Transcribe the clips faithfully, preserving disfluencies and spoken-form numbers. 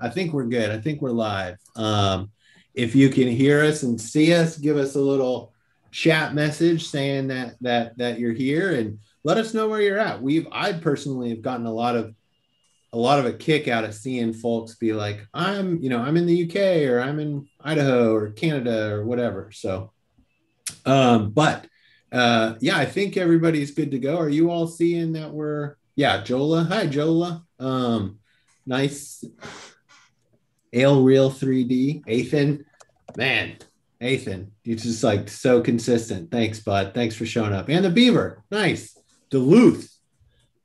I think we're good. I think we're live. Um, if you can hear us and see us, give us a little chat message saying that that that you're here and let us know where you're at. We've I personally have gotten a lot of a lot of a kick out of seeing folks be like, I'm, you know, I'm in the U K or I'm in Idaho or Canada or whatever. So, um, but uh, yeah, I think everybody's good to go. Are you all seeing that we're? Yeah, Jola. Hi, Jola. Um, nice. Ale Real three D, Ethan, man, Ethan, you're just like so consistent. Thanks, bud. Thanks for showing up. And the Beaver, nice. Duluth,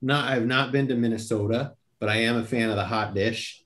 not I've not been to Minnesota, but I am a fan of the hot dish.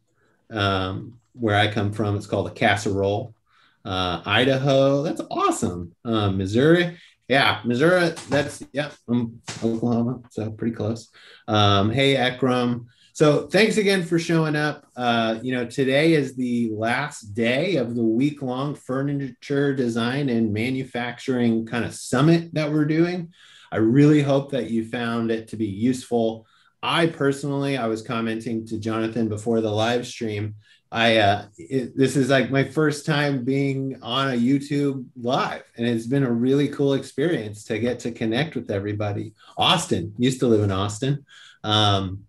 Um, where I come from, it's called a casserole. Uh, Idaho, that's awesome. Um, Missouri, yeah, Missouri, that's yeah, I'm Oklahoma, so pretty close. Um, hey, Ekram. So thanks again for showing up. Uh, you know, today is the last day of the week-long furniture design and manufacturing kind of summit that we're doing. I really hope that you found it to be useful. I personally, I was commenting to Jonathan before the live stream. I uh, it, this is like my first time being on a YouTube live, and it's been a really cool experience to get to connect with everybody. Austin, used to live in Austin. Um,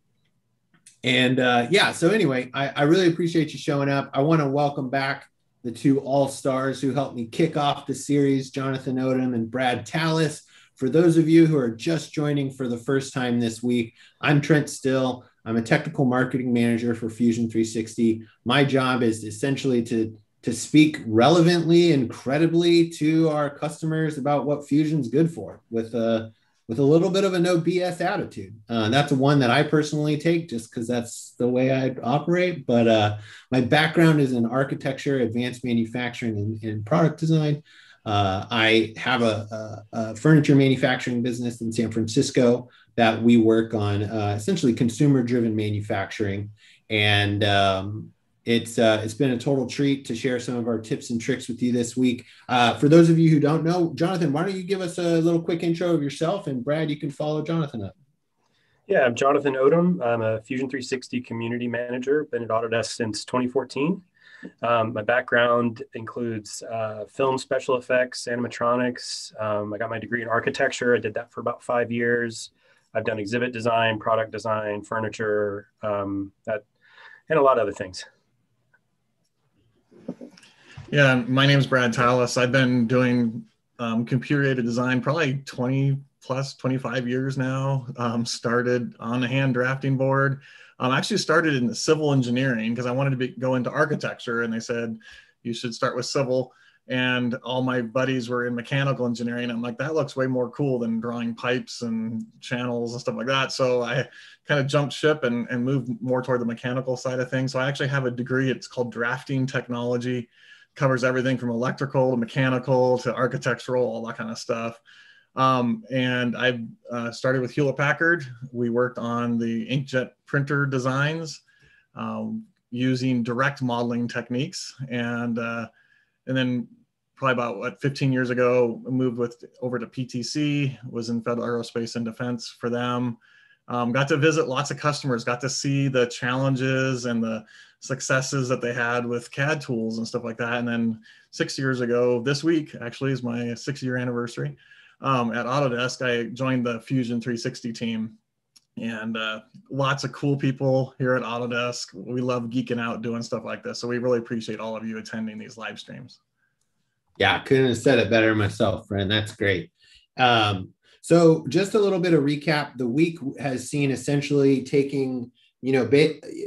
And uh, yeah, so anyway, I, I really appreciate you showing up. I want to welcome back the two all-stars who helped me kick off the series, Jonathan Odom and Brad Tallis. For those of you who are just joining for the first time this week, I'm Trent Still. I'm a technical marketing manager for Fusion three sixty. My job is essentially to, to speak relevantly and credibly to our customers about what Fusion's good for with a with a little bit of a no B S attitude. Uh, that's one that I personally take just because that's the way I operate. But uh, my background is in architecture, advanced manufacturing, and, and product design. Uh, I have a, a, a furniture manufacturing business in San Francisco that we work on uh, essentially consumer-driven manufacturing. And um, it's, uh, it's been a total treat to share some of our tips and tricks with you this week. Uh, for those of you who don't know, Jonathan, why don't you give us a little quick intro of yourself, and Brad, you can follow Jonathan up. Yeah, I'm Jonathan Odom. I'm a Fusion three sixty community manager, been at Autodesk since twenty fourteen. Um, my background includes uh, film special effects, animatronics. Um, I got my degree in architecture. I did that for about five years. I've done exhibit design, product design, furniture, um, that, and a lot of other things. Yeah, my name is Brad Tallis. I've been doing um, computer-aided design probably twenty plus, twenty-five years now. Um, started on the hand drafting board. I um, actually started in civil engineering because I wanted to be, go into architecture, and they said, you should start with civil. And all my buddies were in mechanical engineering. I'm like, that looks way more cool than drawing pipes and channels and stuff like that. So I kind of jumped ship and, and moved more toward the mechanical side of things. So I actually have a degree. It's called drafting technology. Covers everything from electrical to mechanical to architectural, all that kind of stuff. Um, and I uh, started with Hewlett-Packard. We worked on the inkjet printer designs um, using direct modeling techniques. And, uh, and then probably about what, fifteen years ago, moved with over to P T C, was in Federal Aerospace and Defense for them. Um, got to visit lots of customers, got to see the challenges and the successes that they had with C A D tools and stuff like that. And then six years ago, this week actually is my six year anniversary um, at Autodesk. I joined the Fusion three sixty team, and uh, lots of cool people here at Autodesk. We love geeking out doing stuff like this. So we really appreciate all of you attending these live streams. Yeah, I couldn't have said it better myself, friend. That's great. Um, So just a little bit of recap, the week has seen essentially taking, you know,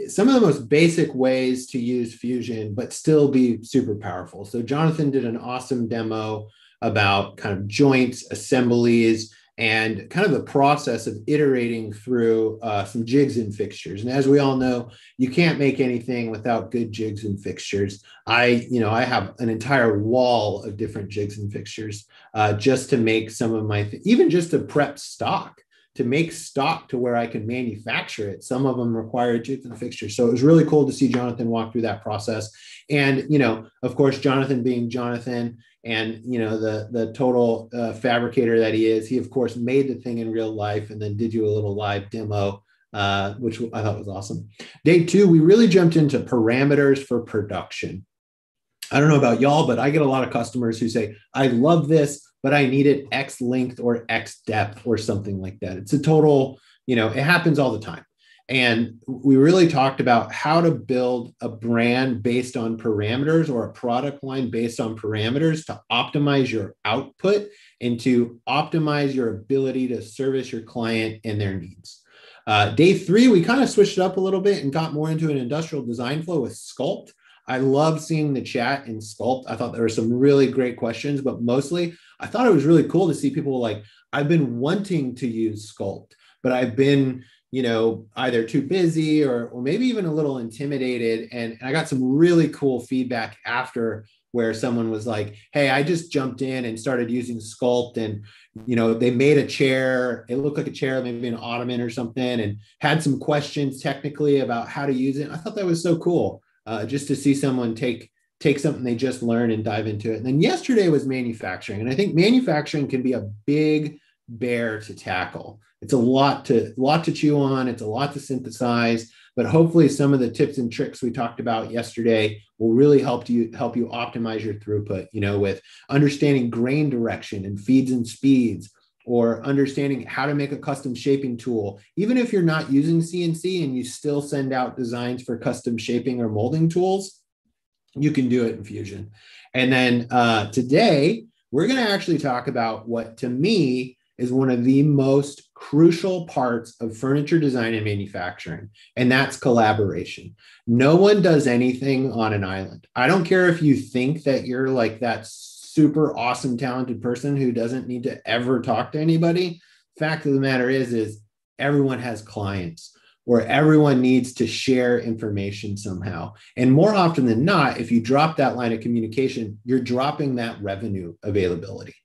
some of the most basic ways to use Fusion, but still be super powerful. So Jonathan did an awesome demo about kind of joints, assemblies, and kind of the process of iterating through uh, some jigs and fixtures. And as we all know, you can't make anything without good jigs and fixtures. I, you know, I have an entire wall of different jigs and fixtures uh, just to make some of my, even just to prep stock, to make stock to where I can manufacture it. Some of them require jigs and fixtures. So it was really cool to see Jonathan walk through that process. And, you know, of course, Jonathan being Jonathan, and, you know, the, the total uh, fabricator that he is, he, of course, made the thing in real life and then did you a little live demo uh, which I thought was awesome. Day two, we really jumped into parameters for production. I don't know about y'all, but I get a lot of customers who say, I love this, but I need it X length or X depth or something like that. It's a total, you know, it happens all the time. And we really talked about how to build a brand based on parameters or a product line based on parameters to optimize your output and to optimize your ability to service your client and their needs. Uh, day three, we kind of switched it up a little bit and got more into an industrial design flow with Sculpt. I love seeing the chat in Sculpt. I thought there were some really great questions, but mostly I thought it was really cool to see people like, I've been wanting to use Sculpt, but I've been, you know, either too busy or, or maybe even a little intimidated. And, and I got some really cool feedback after where someone was like, hey, I just jumped in and started using Sculpt and, you know, they made a chair. It looked like a chair, maybe an ottoman or something, and had some questions technically about how to use it. I thought that was so cool. Uh, just to see someone take take something they just learned and dive into it. And then yesterday was manufacturing. And I think manufacturing can be a big bear to tackle. It's a lot to, lot to chew on. It's a lot to synthesize. But hopefully some of the tips and tricks we talked about yesterday will really help you help you optimize your throughput, you know, with understanding grain direction and feeds and speeds, or understanding how to make a custom shaping tool. Even if you're not using C N C and you still send out designs for custom shaping or molding tools, you can do it in Fusion. And then uh, today, we're gonna actually talk about what to me is one of the most crucial parts of furniture design and manufacturing, and that's collaboration. No one does anything on an island. I don't care if you think that you're like that super awesome, talented person who doesn't need to ever talk to anybody. Fact of the matter is, is everyone has clients, or everyone needs to share information somehow. And more often than not, if you drop that line of communication, you're dropping that revenue availability.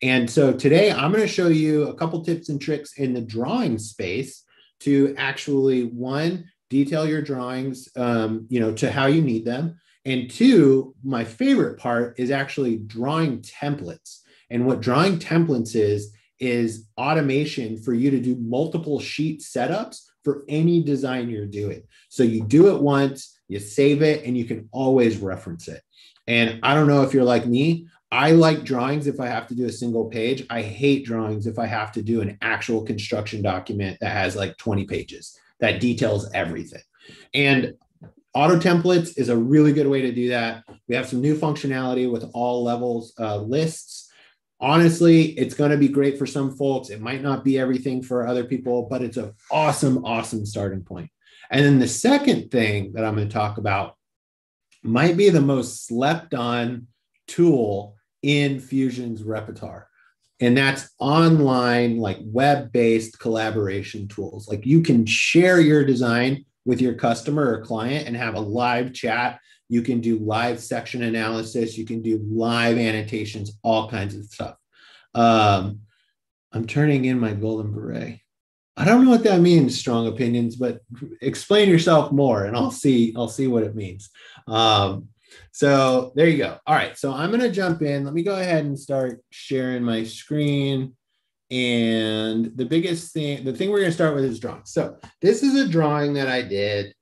And so today I'm going to show you a couple tips and tricks in the drawing space to actually, one, detail your drawings, um, you know, to how you need them. And two, my favorite part is actually drawing templates. And what drawing templates is, is automation for you to do multiple sheet setups for any design you're doing. So you do it once, you save it, and you can always reference it. And I don't know if you're like me, I like drawings if I have to do a single page. I hate drawings if I have to do an actual construction document that has like twenty pages that details everything. And auto templates is a really good way to do that. We have some new functionality with all levels uh, lists. Honestly, it's going to be great for some folks. It might not be everything for other people, but it's an awesome, awesome starting point. And then the second thing that I'm going to talk about might be the most slept on tool in Fusion's repertoire. And that's online, like web-based collaboration tools. Like you can share your design with your customer or client and have a live chat. You can do live section analysis. You can do live annotations, all kinds of stuff. Um, I'm turning in my golden beret. I don't know what that means, strong opinions, but explain yourself more and I'll see, I'll see what it means. Um, so there you go. All right, so I'm gonna jump in. Let me go ahead and start sharing my screen. And the biggest thing, the thing we're going to start with is drawing. So this is a drawing that I did.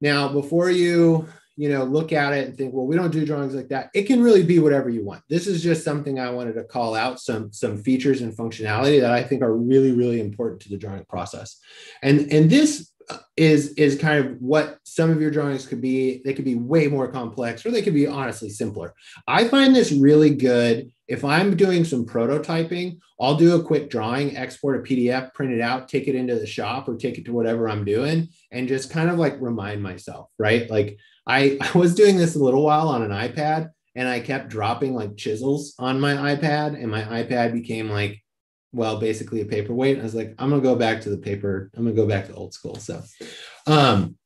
Now, before you, you know, look at it and think, well, we don't do drawings like that. It can really be whatever you want. This is just something I wanted to call out, some, some features and functionality that I think are really, really important to the drawing process. And, and this is, is kind of what some of your drawings could be. They could be way more complex, or they could be honestly simpler. I find this really good. If I'm doing some prototyping, I'll do a quick drawing, export a P D F, print it out, take it into the shop or take it to whatever I'm doing and just kind of like remind myself, right? Like I, I was doing this a little while on an iPad and I kept dropping like chisels on my iPad and my iPad became like, well, basically a paperweight. And I was like, I'm gonna go back to the paper. I'm gonna go back to old school. So, um,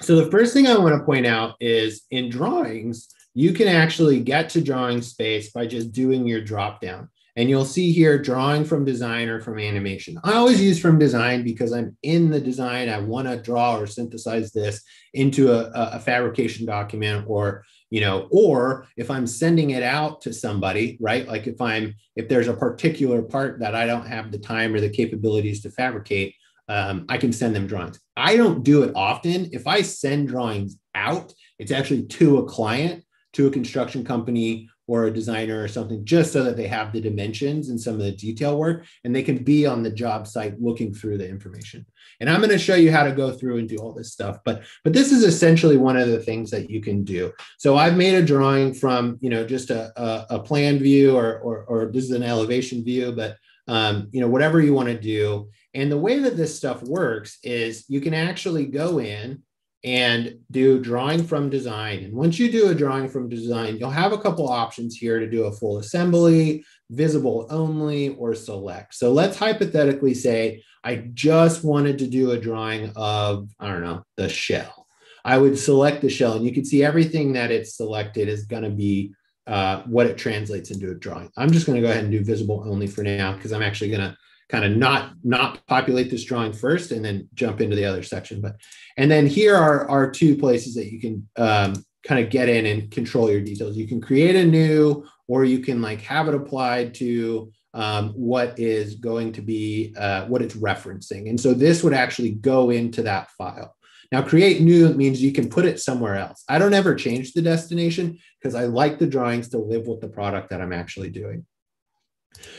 so the first thing I wanna point out is in drawings, you can actually get to drawing space by just doing your drop down. And you'll see here drawing from design or from animation. I always use from design because I'm in the design. I want to draw or synthesize this into a, a fabrication document, or, you know, or if I'm sending it out to somebody, right? Like if I'm, if there's a particular part that I don't have the time or the capabilities to fabricate, um, I can send them drawings. I don't do it often. If I send drawings out, it's actually to a client, to a construction company or a designer or something, just so that they have the dimensions and some of the detail work, and they can be on the job site looking through the information. And I'm going to show you how to go through and do all this stuff, but, but this is essentially one of the things that you can do. So I've made a drawing from, you know, just a, a, a plan view, or, or, or this is an elevation view, but um, you know, whatever you want to do. And the way that this stuff works is you can actually go in and do drawing from design. And once you do a drawing from design, you'll have a couple options here to do a full assembly, visible only, or select. So let's hypothetically say I just wanted to do a drawing of, I don't know, the shell. I would select the shell, and you can see everything that it's selected is gonna be uh, what it translates into a drawing. I'm just gonna go ahead and do visible only for now, because I'm actually gonna kind of not, not populate this drawing first and then jump into the other section. But, and then here are, are two places that you can um, kind of get in and control your details. You can create a new, or you can like have it applied to um, what is going to be, uh, what it's referencing. And so this would actually go into that file. Now, create new means you can put it somewhere else. I don't ever change the destination because I like the drawings to live with the product that I'm actually doing.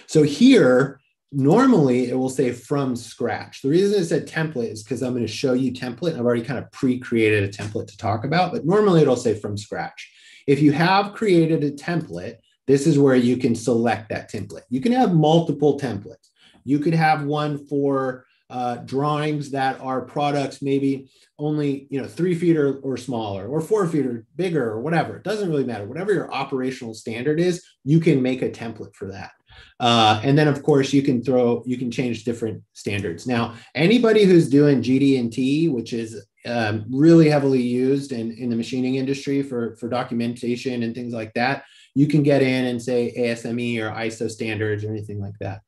So here, normally it will say from scratch. The reason it said template is because I'm going to show you template. I've already kind of pre-created a template to talk about, but normally it'll say from scratch. If you have created a template, this is where you can select that template. You can have multiple templates. You could have one for uh, drawings that are products, maybe only, you know, three feet or, or smaller, or four feet or bigger, or whatever. It doesn't really matter. Whatever your operational standard is, you can make a template for that. Uh, and then, of course, you can throw, you can change different standards. Now, anybody who's doing G D and T, which is um, really heavily used in, in the machining industry for, for documentation and things like that, you can get in and say A S M E or I S O standards or anything like that.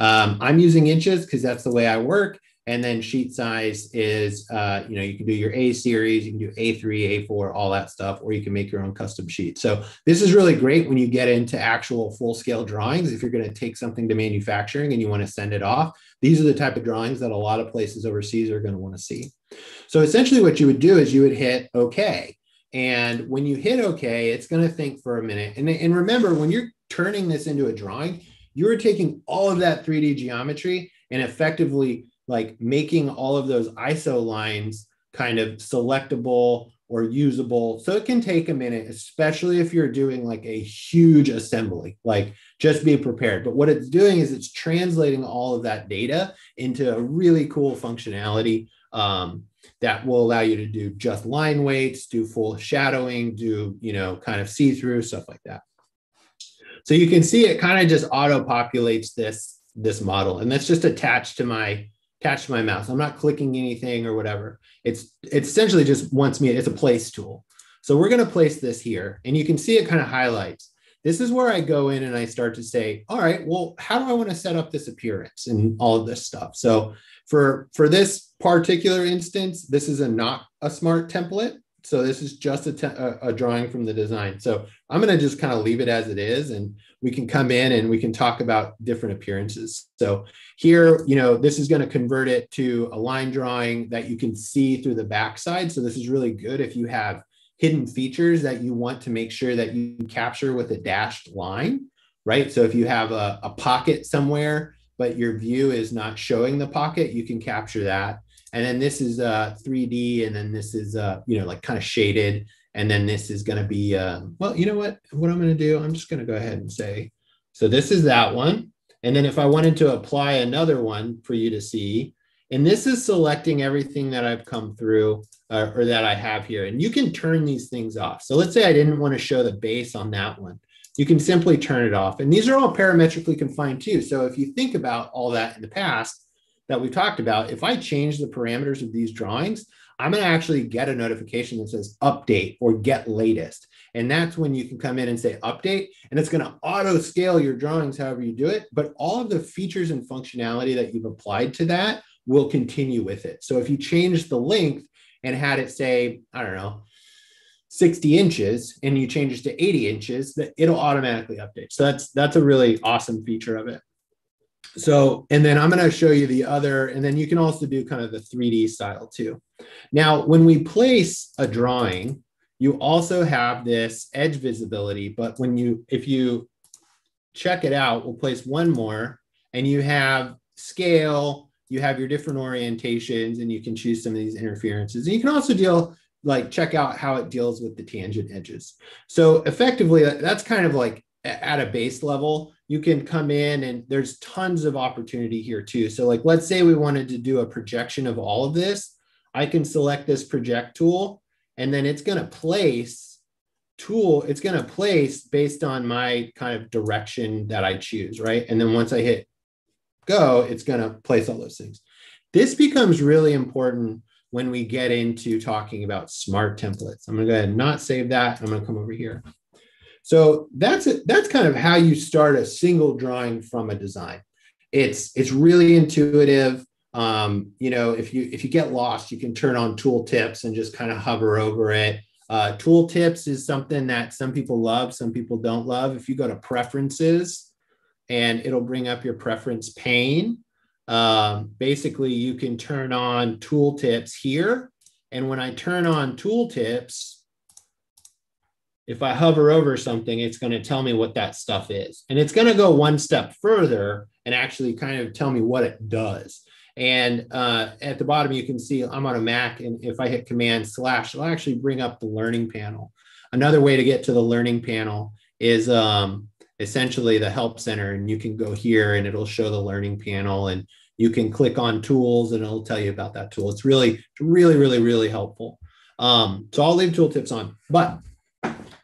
Um, I'm using inches because that's the way I work. And then sheet size is, uh, you know, you can do your A series, you can do A three, A four, all that stuff, or you can make your own custom sheet. So this is really great when you get into actual full-scale drawings. If you're going to take something to manufacturing and you want to send it off, these are the type of drawings that a lot of places overseas are going to want to see. So essentially what you would do is you would hit OK. And when you hit OK, it's going to think for a minute. And, and remember, when you're turning this into a drawing, you're taking all of that three D geometry and effectively like making all of those I S O lines kind of selectable or usable. So it can take a minute, especially if you're doing like a huge assembly, like just be prepared. But what it's doing is it's translating all of that data into a really cool functionality um, that will allow you to do just line weights, do full shadowing, do, you know, kind of see-through, stuff like that. So you can see it kind of just auto-populates this, this model. And that's just attached to my Attached to my mouse. I'm not clicking anything or whatever. It's, it essentially just wants me, it's a place tool. So we're going to place this here, and you can see it kind of highlights. This is where I go in and I start to say, all right, well, how do I want to set up this appearance and all of this stuff? So for, for this particular instance, this is a not a smart template. So this is just a, a drawing from the design. So I'm going to just kind of leave it as it is, and we can come in and we can talk about different appearances. So here, you know, this is going to convert it to a line drawing that you can see through the backside. So this is really good if you have hidden features that you want to make sure that you capture with a dashed line, right? So if you have a, a pocket somewhere, but your view is not showing the pocket, you can capture that. And then this is uh, three D, and then this is, uh, you know, like kind of shaded. And then this is going to be, uh, well, you know what, what I'm going to do, I'm just going to go ahead and say, so this is that one. And then if I wanted to apply another one for you to see, and this is selecting everything that I've come through uh, or that I have here. And you can turn these things off. So let's say I didn't want to show the base on that one. You can simply turn it off. And these are all parametrically confined too. So if you think about all that in the past, that we talked about, if I change the parameters of these drawings, I'm going to actually get a notification that says update or get latest. And that's when you can come in and say update, and it's going to auto scale your drawings however you do it. But all of the features and functionality that you've applied to that will continue with it. So if you change the length and had it say, I don't know, sixty inches, and you change it to eighty inches, that it'll automatically update. So that's, that's a really awesome feature of it. So, and then I'm going to show you the other, and then you can also do kind of the three D style too. Now, when we place a drawing, you also have this edge visibility, but when you, if you check it out, we'll place one more, and you have scale, you have your different orientations, and you can choose some of these interferences. And you can also deal, like check out how it deals with the tangent edges. So effectively, that's kind of like at a base level, you can come in and there's tons of opportunity here too. So like, let's say we wanted to do a projection of all of this. I can select this project tool, and then it's going to place tool. It's going to place based on my kind of direction that I choose. Right. And then once I hit go, it's going to place all those things. This becomes really important when we get into talking about smart templates. I'm going to go ahead and not save that. I'm going to come over here. So that's it. That's kind of how you start a single drawing from a design. It's, it's really intuitive. Um, you know, if you, if you get lost, you can turn on tooltips and just kind of hover over it. Uh, tooltips is something that some people love, some people don't love. If you go to preferences, and it'll bring up your preference pane. Um, basically, you can turn on tooltips here. And when I turn on tooltips, if I hover over something, it's going to tell me what that stuff is. And it's going to go one step further and actually kind of tell me what it does. And uh, at the bottom, you can see I'm on a Mac. And if I hit Command slash, it'll actually bring up the learning panel. Another way to get to the learning panel is um, essentially the help center, and you can go here and it'll show the learning panel, and you can click on tools and it'll tell you about that tool. It's really, really, really, really helpful. Um, so I'll leave tooltips on, but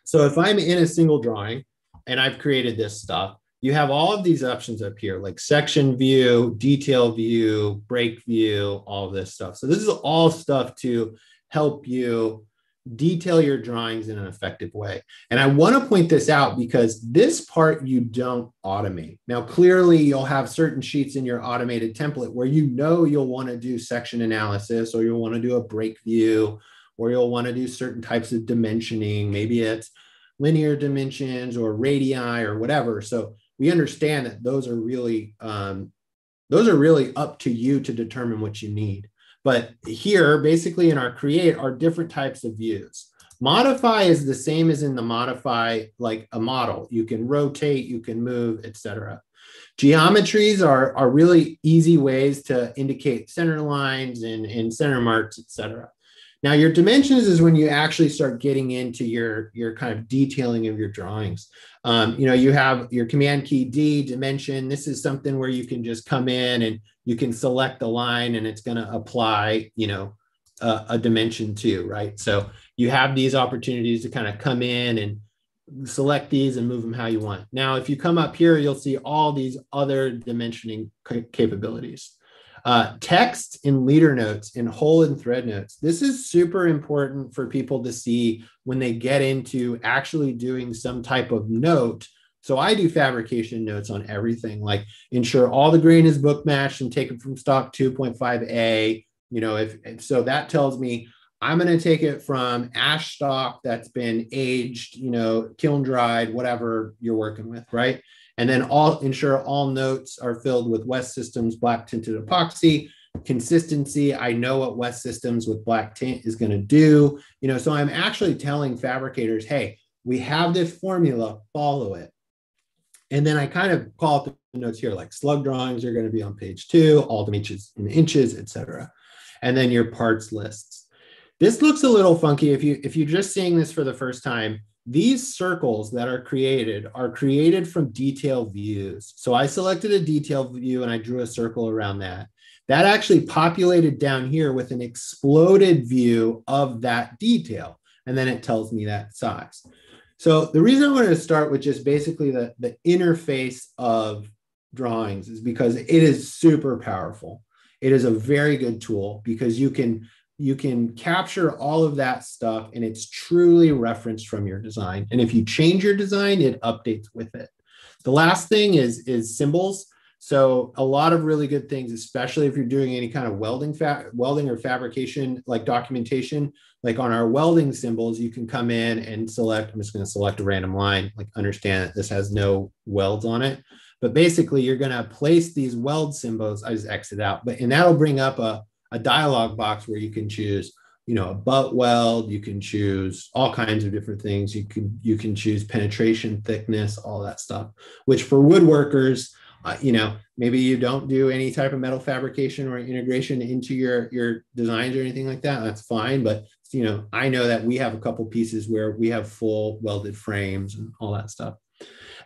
so if I'm in a single drawing and I've created this stuff, you have all of these options up here, like section view, detail view, break view, all of this stuff. So this is all stuff to help you detail your drawings in an effective way. And I want to point this out because this part you don't automate. Now, clearly you'll have certain sheets in your automated template where you know you'll want to do section analysis, or you'll want to do a break view, or you'll want to do certain types of dimensioning. Maybe it's linear dimensions or radii or whatever. So we understand that those are really, um, those are really up to you to determine what you need. But here, basically in our create are different types of views. Modify is the same as in the modify, like a model. You can rotate, you can move, et cetera. Geometries are, are really easy ways to indicate center lines and, and center marks, et cetera. Now your dimensions is when you actually start getting into your, your kind of detailing of your drawings. Um, you know, you have your command key D dimension. This is something where you can just come in and you can select the line and it's going to apply, you know, a, a dimension to, right? So you have these opportunities to kind of come in and select these and move them how you want. Now, if you come up here, you'll see all these other dimensioning capabilities. Uh, text in leader notes, in whole and thread notes. This is super important for people to see when they get into actually doing some type of note. So I do fabrication notes on everything, like ensure all the grain is book matched and taken from stock two point five A. You know, if, if so that tells me I'm going to take it from ash stock that's been aged, you know, kiln dried, whatever you're working with, right? And then all ensure all notes are filled with West Systems black tinted epoxy. Consistency, I know what West Systems with black tint is going to do. You know, so I'm actually telling fabricators, hey, we have this formula, follow it. And then I kind of call up the notes here, like slug drawings are going to be on page two, all dimensions in inches, et cetera. And then your parts lists. This looks a little funky. If you, if you're just seeing this for the first time, these circles that are created are created from detail views. So I selected a detail view and I drew a circle around that. That actually populated down here with an exploded view of that detail. And then it tells me that size. So the reason I wanted to start with just basically the, the interface of drawings is because it is super powerful. It is a very good tool because you can You can capture all of that stuff and it's truly referenced from your design. And if you change your design, it updates with it. The last thing is, is symbols. So a lot of really good things, especially if you're doing any kind of welding, welding or fabrication, like documentation, like on our welding symbols, you can come in and select, I'm just going to select a random line, like understand that this has no welds on it. But basically, you're going to place these weld symbols. I just exit out, but and that'll bring up a, a dialog box where you can choose, you know, a butt weld. You can choose all kinds of different things. You can you can choose penetration thickness, all that stuff. Which for woodworkers, uh, you know, maybe you don't do any type of metal fabrication or integration into your your designs or anything like that. That's fine, but you know, I know that we have a couple pieces where we have full welded frames and all that stuff.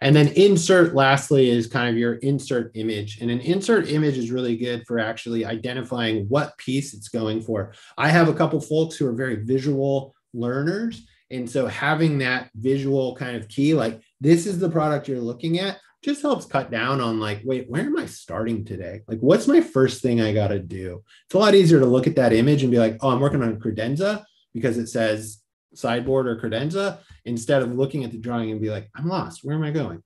And then insert, lastly, is kind of your insert image. And an insert image is really good for actually identifying what piece it's going for. I have a couple folks who are very visual learners. And so having that visual kind of key, like this is the product you're looking at, just helps cut down on like, wait, where am I starting today? Like, what's my first thing I got to do? It's a lot easier to look at that image and be like, oh, I'm working on credenza because it says sideboard or credenza, instead of looking at the drawing and be like, I'm lost, where am I going?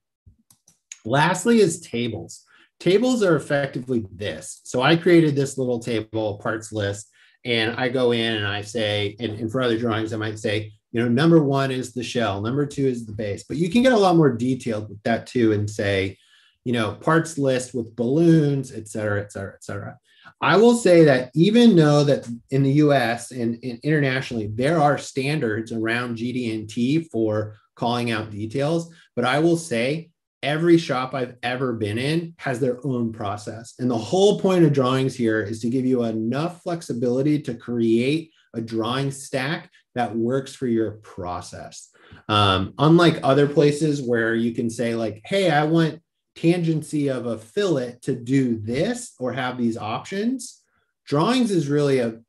Lastly is tables. Tables are effectively this. So I created this little table parts list, and I go in and I say, and, and for other drawings, I might say, you know, number one is the shell, number two is the base, but you can get a lot more detailed with that too and say, you know, parts list with balloons, et cetera, et cetera, et cetera. I will say that even though that in the U S and, and internationally, there are standards around G D and T for calling out details, but I will say every shop I've ever been in has their own process. And the whole point of drawings here is to give you enough flexibility to create a drawing stack that works for your process. Um, unlike other places where you can say like, hey, I want tangency of a fillet to do this or have these options. Drawings is really a,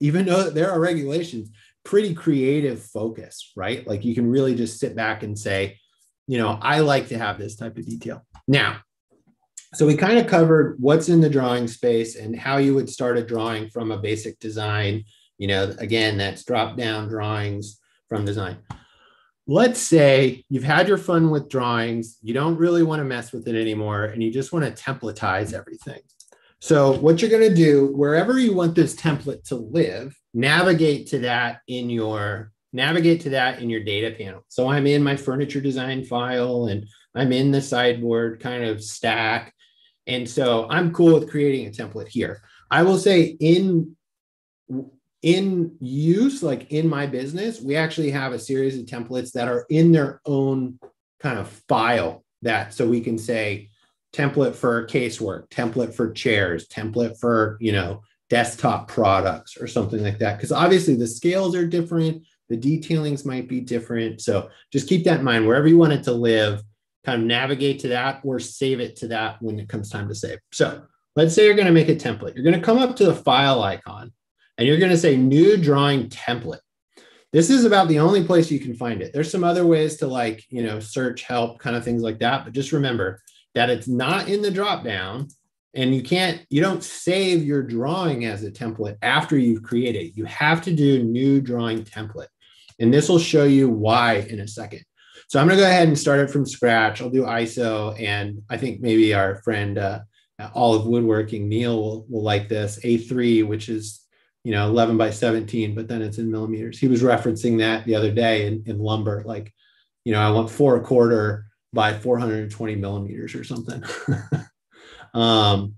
even though there are regulations, pretty creative focus, right? Like you can really just sit back and say, you know, I like to have this type of detail. Now, so we kind of covered what's in the drawing space and how you would start a drawing from a basic design. You know, again, that's drop-down drawings from design. Let's say you've had your fun with drawings, you don't really want to mess with it anymore, and you just want to templatize everything. So what you're going to do, wherever you want this template to live, navigate to that in your navigate to that in your data panel. So I'm in my furniture design file, and I'm in the sideboard kind of stack. And so I'm cool with creating a template here. I will say in In use, like in my business, we actually have a series of templates that are in their own kind of file that, so we can say template for casework, template for chairs, template for, you know, desktop products or something like that. Because obviously the scales are different, the detailings might be different. So just keep that in mind, wherever you want it to live, kind of navigate to that or save it to that when it comes time to save. So let's say you're going to make a template. You're going to come up to the file icon. And you're going to say new drawing template. This is about the only place you can find it. There's some other ways to like, you know, search help kind of things like that. But just remember that it's not in the dropdown, and you can't, you don't save your drawing as a template after you've created it. You have to do new drawing template. And this will show you why in a second. So I'm going to go ahead and start it from scratch. I'll do I S O. And I think maybe our friend, uh, all of woodworking, Neil will, will like this A three, which is, you know, eleven by seventeen, but then it's in millimeters. He was referencing that the other day in, in lumber, like, you know, I want four a quarter by four hundred twenty millimeters or something. um,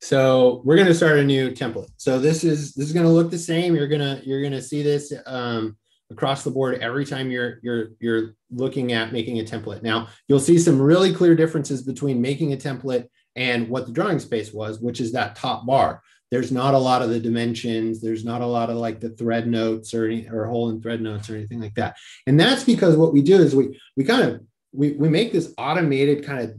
so we're going to start a new template. So this is, this is going to look the same. You're going to, you're going to see this um, across the board every time you're, you're, you're looking at making a template. Now you'll see some really clear differences between making a template and what the drawing space was, which is that top bar. There's not a lot of the dimensions. There's not a lot of like the thread notes or any, or hole in thread notes or anything like that. And that's because what we do is we we kind of we we make this automated kind of,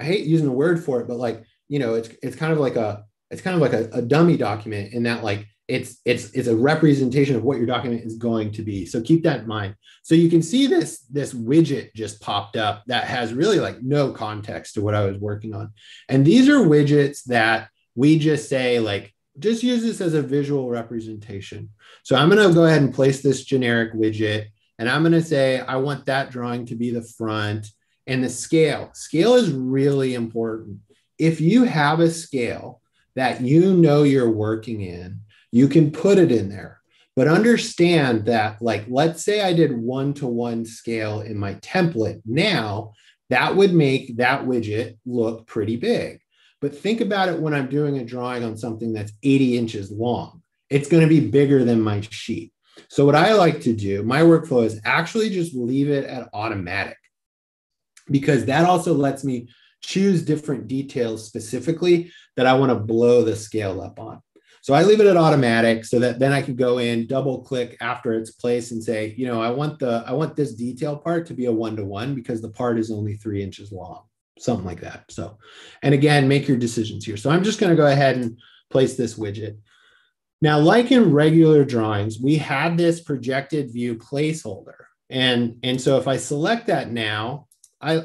I hate using the word for it, but like, you know, it's it's kind of like a it's kind of like a, a dummy document in that like it's it's it's a representation of what your document is going to be. So keep that in mind. So you can see this this widget just popped up that has really like no context to what I was working on. And these are widgets that we just say like, just use this as a visual representation. So I'm going to go ahead and place this generic widget. And I'm going to say, I want that drawing to be the front and the scale. Scale is really important. If you have a scale that you know you're working in, you can put it in there, but understand that like, let's say I did one to one scale in my template. Now That would make that widget look pretty big. But think about it when I'm doing a drawing on something that's eighty inches long. It's going to be bigger than my sheet. So what I like to do, my workflow is actually just leave it at automatic, because that also lets me choose different details specifically that I want to blow the scale up on. So I leave it at automatic so that then I can go in, double click after it's placed and say, you know, I want the, I want this detail part to be a one-to-one because the part is only three inches long, something like that. So, and again, make your decisions here. So I'm just going to go ahead and place this widget. Now, like in regular drawings, we have this projected view placeholder. And, and so if I select that now, I,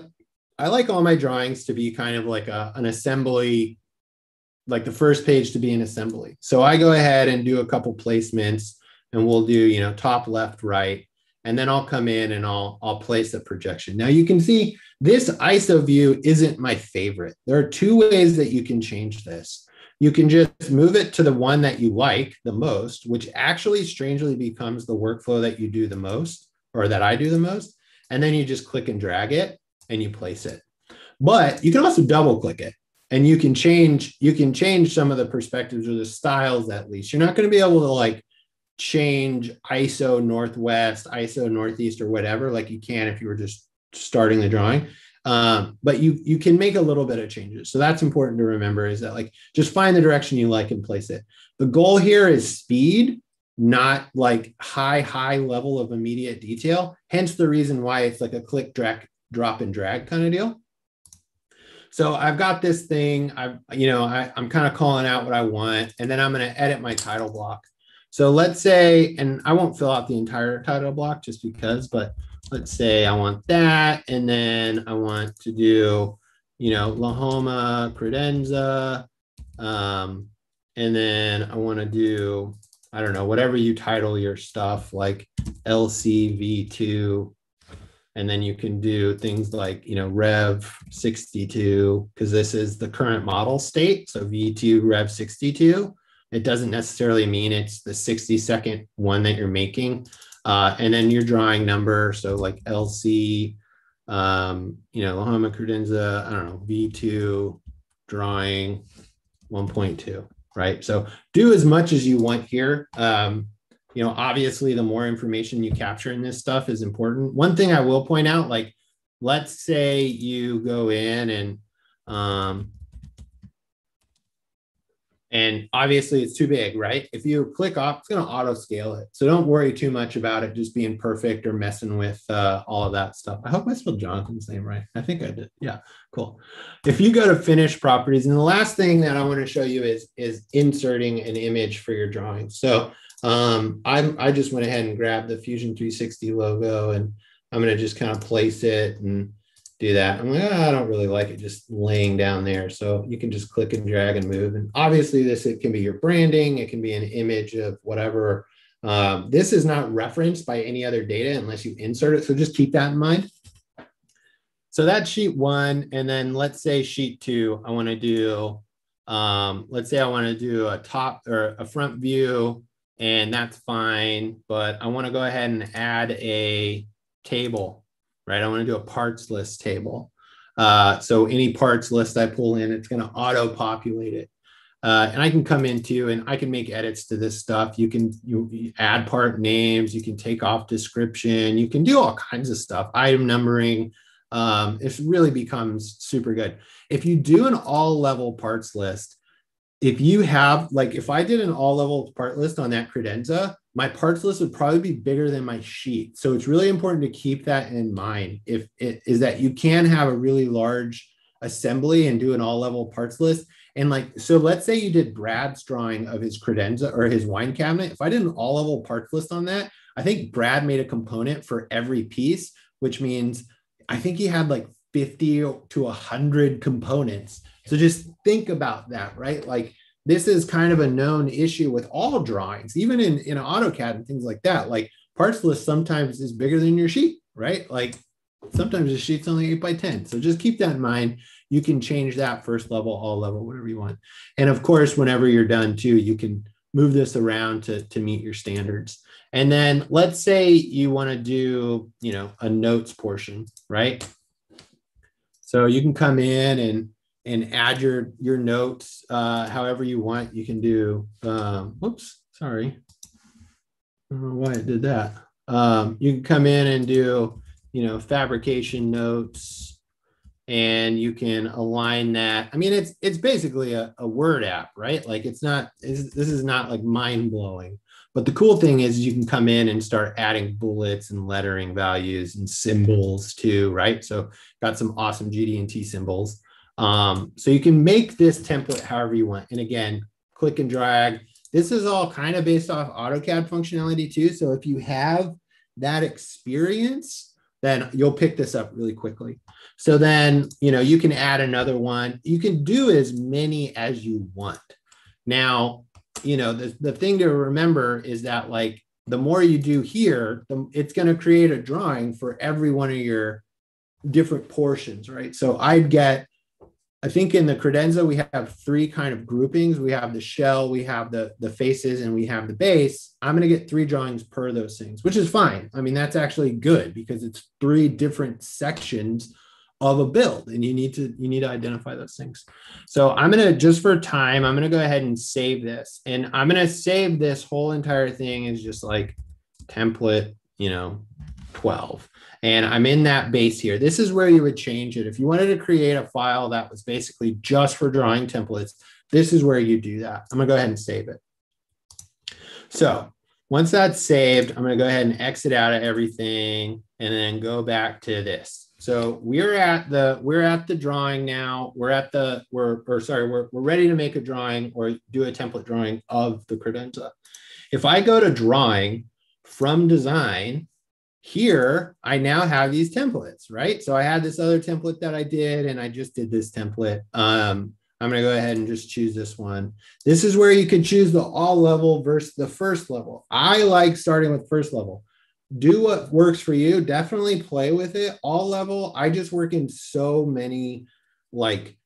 I like all my drawings to be kind of like a, an assembly, like the first page to be an assembly. So I go ahead and do a couple placements and we'll do, you know, top, left, right, and then I'll come in and I'll, I'll place a projection. Now you can see this I S O view isn't my favorite. There are two ways that you can change this. You can just move it to the one that you like the most, which actually strangely becomes the workflow that you do the most, or that I do the most. And then you just click and drag it and you place it. But you can also double click it. And you can change, you can change some of the perspectives or the styles, at least. You're not going to be able to like change I S O Northwest, I S O Northeast, or whatever, like you can if you were just starting the drawing. Um, but you, you can make a little bit of changes. So that's important to remember, is that like, just find the direction you like and place it. The goal here is speed, not like high, high level of immediate detail. Hence the reason why it's like a click, drag, drop and drag kind of deal. So I've got this thing, I've, you know, I, I'm kind of calling out what I want, and then I'm going to edit my title block. So let's say, and I won't fill out the entire title block just because, but let's say I want that. And then I want to do, you know, Wilhoma, credenza. Um, and then I want to do, I don't know, whatever you title your stuff, like L C V two. And then you can do things like, you know, Rev sixty-two, because this is the current model state. So V two Rev sixty-two, it doesn't necessarily mean it's the sixty second one that you're making. Uh, and then your drawing number. So like L C, um, you know, Wilhoma credenza, I don't know, V two drawing one point two, right? So do as much as you want here. Um, You know, obviously, the more information you capture in this stuff is important. One thing I will point out, like, let's say you go in and, um, and obviously it's too big, right? If you click off, it's going to auto scale it. So don't worry too much about it just being perfect or messing with uh, all of that stuff. I hope I spelled Jonathan's name right. I think I did. Yeah, cool. If you go to finish properties, and the last thing that I want to show you is, is inserting an image for your drawing. So Um, I'm, I just went ahead and grabbed the Fusion three sixty logo, and I'm going to just kind of place it and do that. I'm like, oh, I don't really like it just laying down there. So you can just click and drag and move. And obviously this, it can be your branding. It can be an image of whatever. Um, this is not referenced by any other data unless you insert it. So just keep that in mind. So that's sheet one. And then let's say sheet two, I want to do, um, let's say I want to do a top or a front view. And that's fine, but I want to go ahead and add a table, right? I want to do a parts list table. Uh, so any parts list I pull in, it's going to auto populate it. Uh, and I can come into, and I can make edits to this stuff. You can you, you add part names, you can take off description, you can do all kinds of stuff. Item numbering, um, it really becomes super good. If you do an all level parts list, if you have, like, if I did an all level part list on that credenza, my parts list would probably be bigger than my sheet. So it's really important to keep that in mind. If it is that you can have a really large assembly and do an all level parts list. And like, so let's say you did Brad's drawing of his credenza or his wine cabinet. If I did an all level parts list on that, I think Brad made a component for every piece, which means I think he had like fifty to a hundred components. So just think about that, right? Like this is kind of a known issue with all drawings, even in, in AutoCAD and things like that. Like parts list sometimes is bigger than your sheet, right? Like sometimes the sheet's only eight by ten. So just keep that in mind. You can change that first level, all level, whatever you want. And of course, whenever you're done too, you can move this around to, to meet your standards. And then let's say you want to do, you know, a notes portion, right? So you can come in and and add your your notes uh, however you want. You can do, um, whoops, sorry. I don't know why it did that. Um, you can come in and do, you know, fabrication notes, and you can align that. I mean, it's it's basically a, a Word app, right? Like it's not, it's, this is not like mind blowing. But the cool thing is you can come in and start adding bullets and lettering values and symbols too, right? So got some awesome G D and T symbols. Um, so you can make this template however you want. And again, click and drag. This is all kind of based off AutoCAD functionality too. So if you have that experience, then you'll pick this up really quickly. So then, you know, you can add another one. You can do as many as you want. Now, you know, the, the thing to remember is that, like, the more you do here, the, it's going to create a drawing for every one of your different portions, right? So I'd get, I think in the credenza, we have three kind of groupings. We have the shell, we have the, the faces, and we have the base. I'm going to get three drawings per those things, which is fine. I mean, that's actually good because it's three different sections of a build, and you need to you need to identify those things. So I'm going to, just for time, I'm going to go ahead and save this, and I'm going to save this whole entire thing as just like template, you know, twelve, and I'm in that base here. This is where you would change it. If you wanted to create a file that was basically just for drawing templates, this is where you do that. I'm going to go ahead and save it. So once that's saved, I'm going to go ahead and exit out of everything and then go back to this. So we're at the we're at the drawing now. We're at the we're or sorry we're we're ready to make a drawing or do a template drawing of the credenza. If I go to drawing from design, here I now have these templates, right? So I had this other template that I did, and I just did this template. Um, I'm going to go ahead and just choose this one. This is where you can choose the all level versus the first level. I like starting with first level. Do what works for you. Definitely play with it. All level. I just work in so many, like,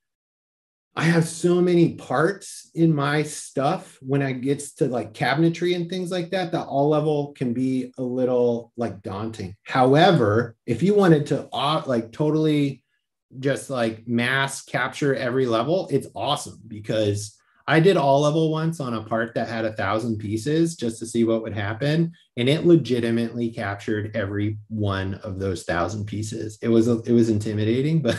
I have so many parts in my stuff when it gets to like cabinetry and things like that, that all level can be a little like daunting. However, if you wanted to uh, like totally just like mass capture every level, it's awesome, because I did all level once on a part that had a thousand pieces just to see what would happen. And it legitimately captured every one of those thousand pieces. It was, it was intimidating, but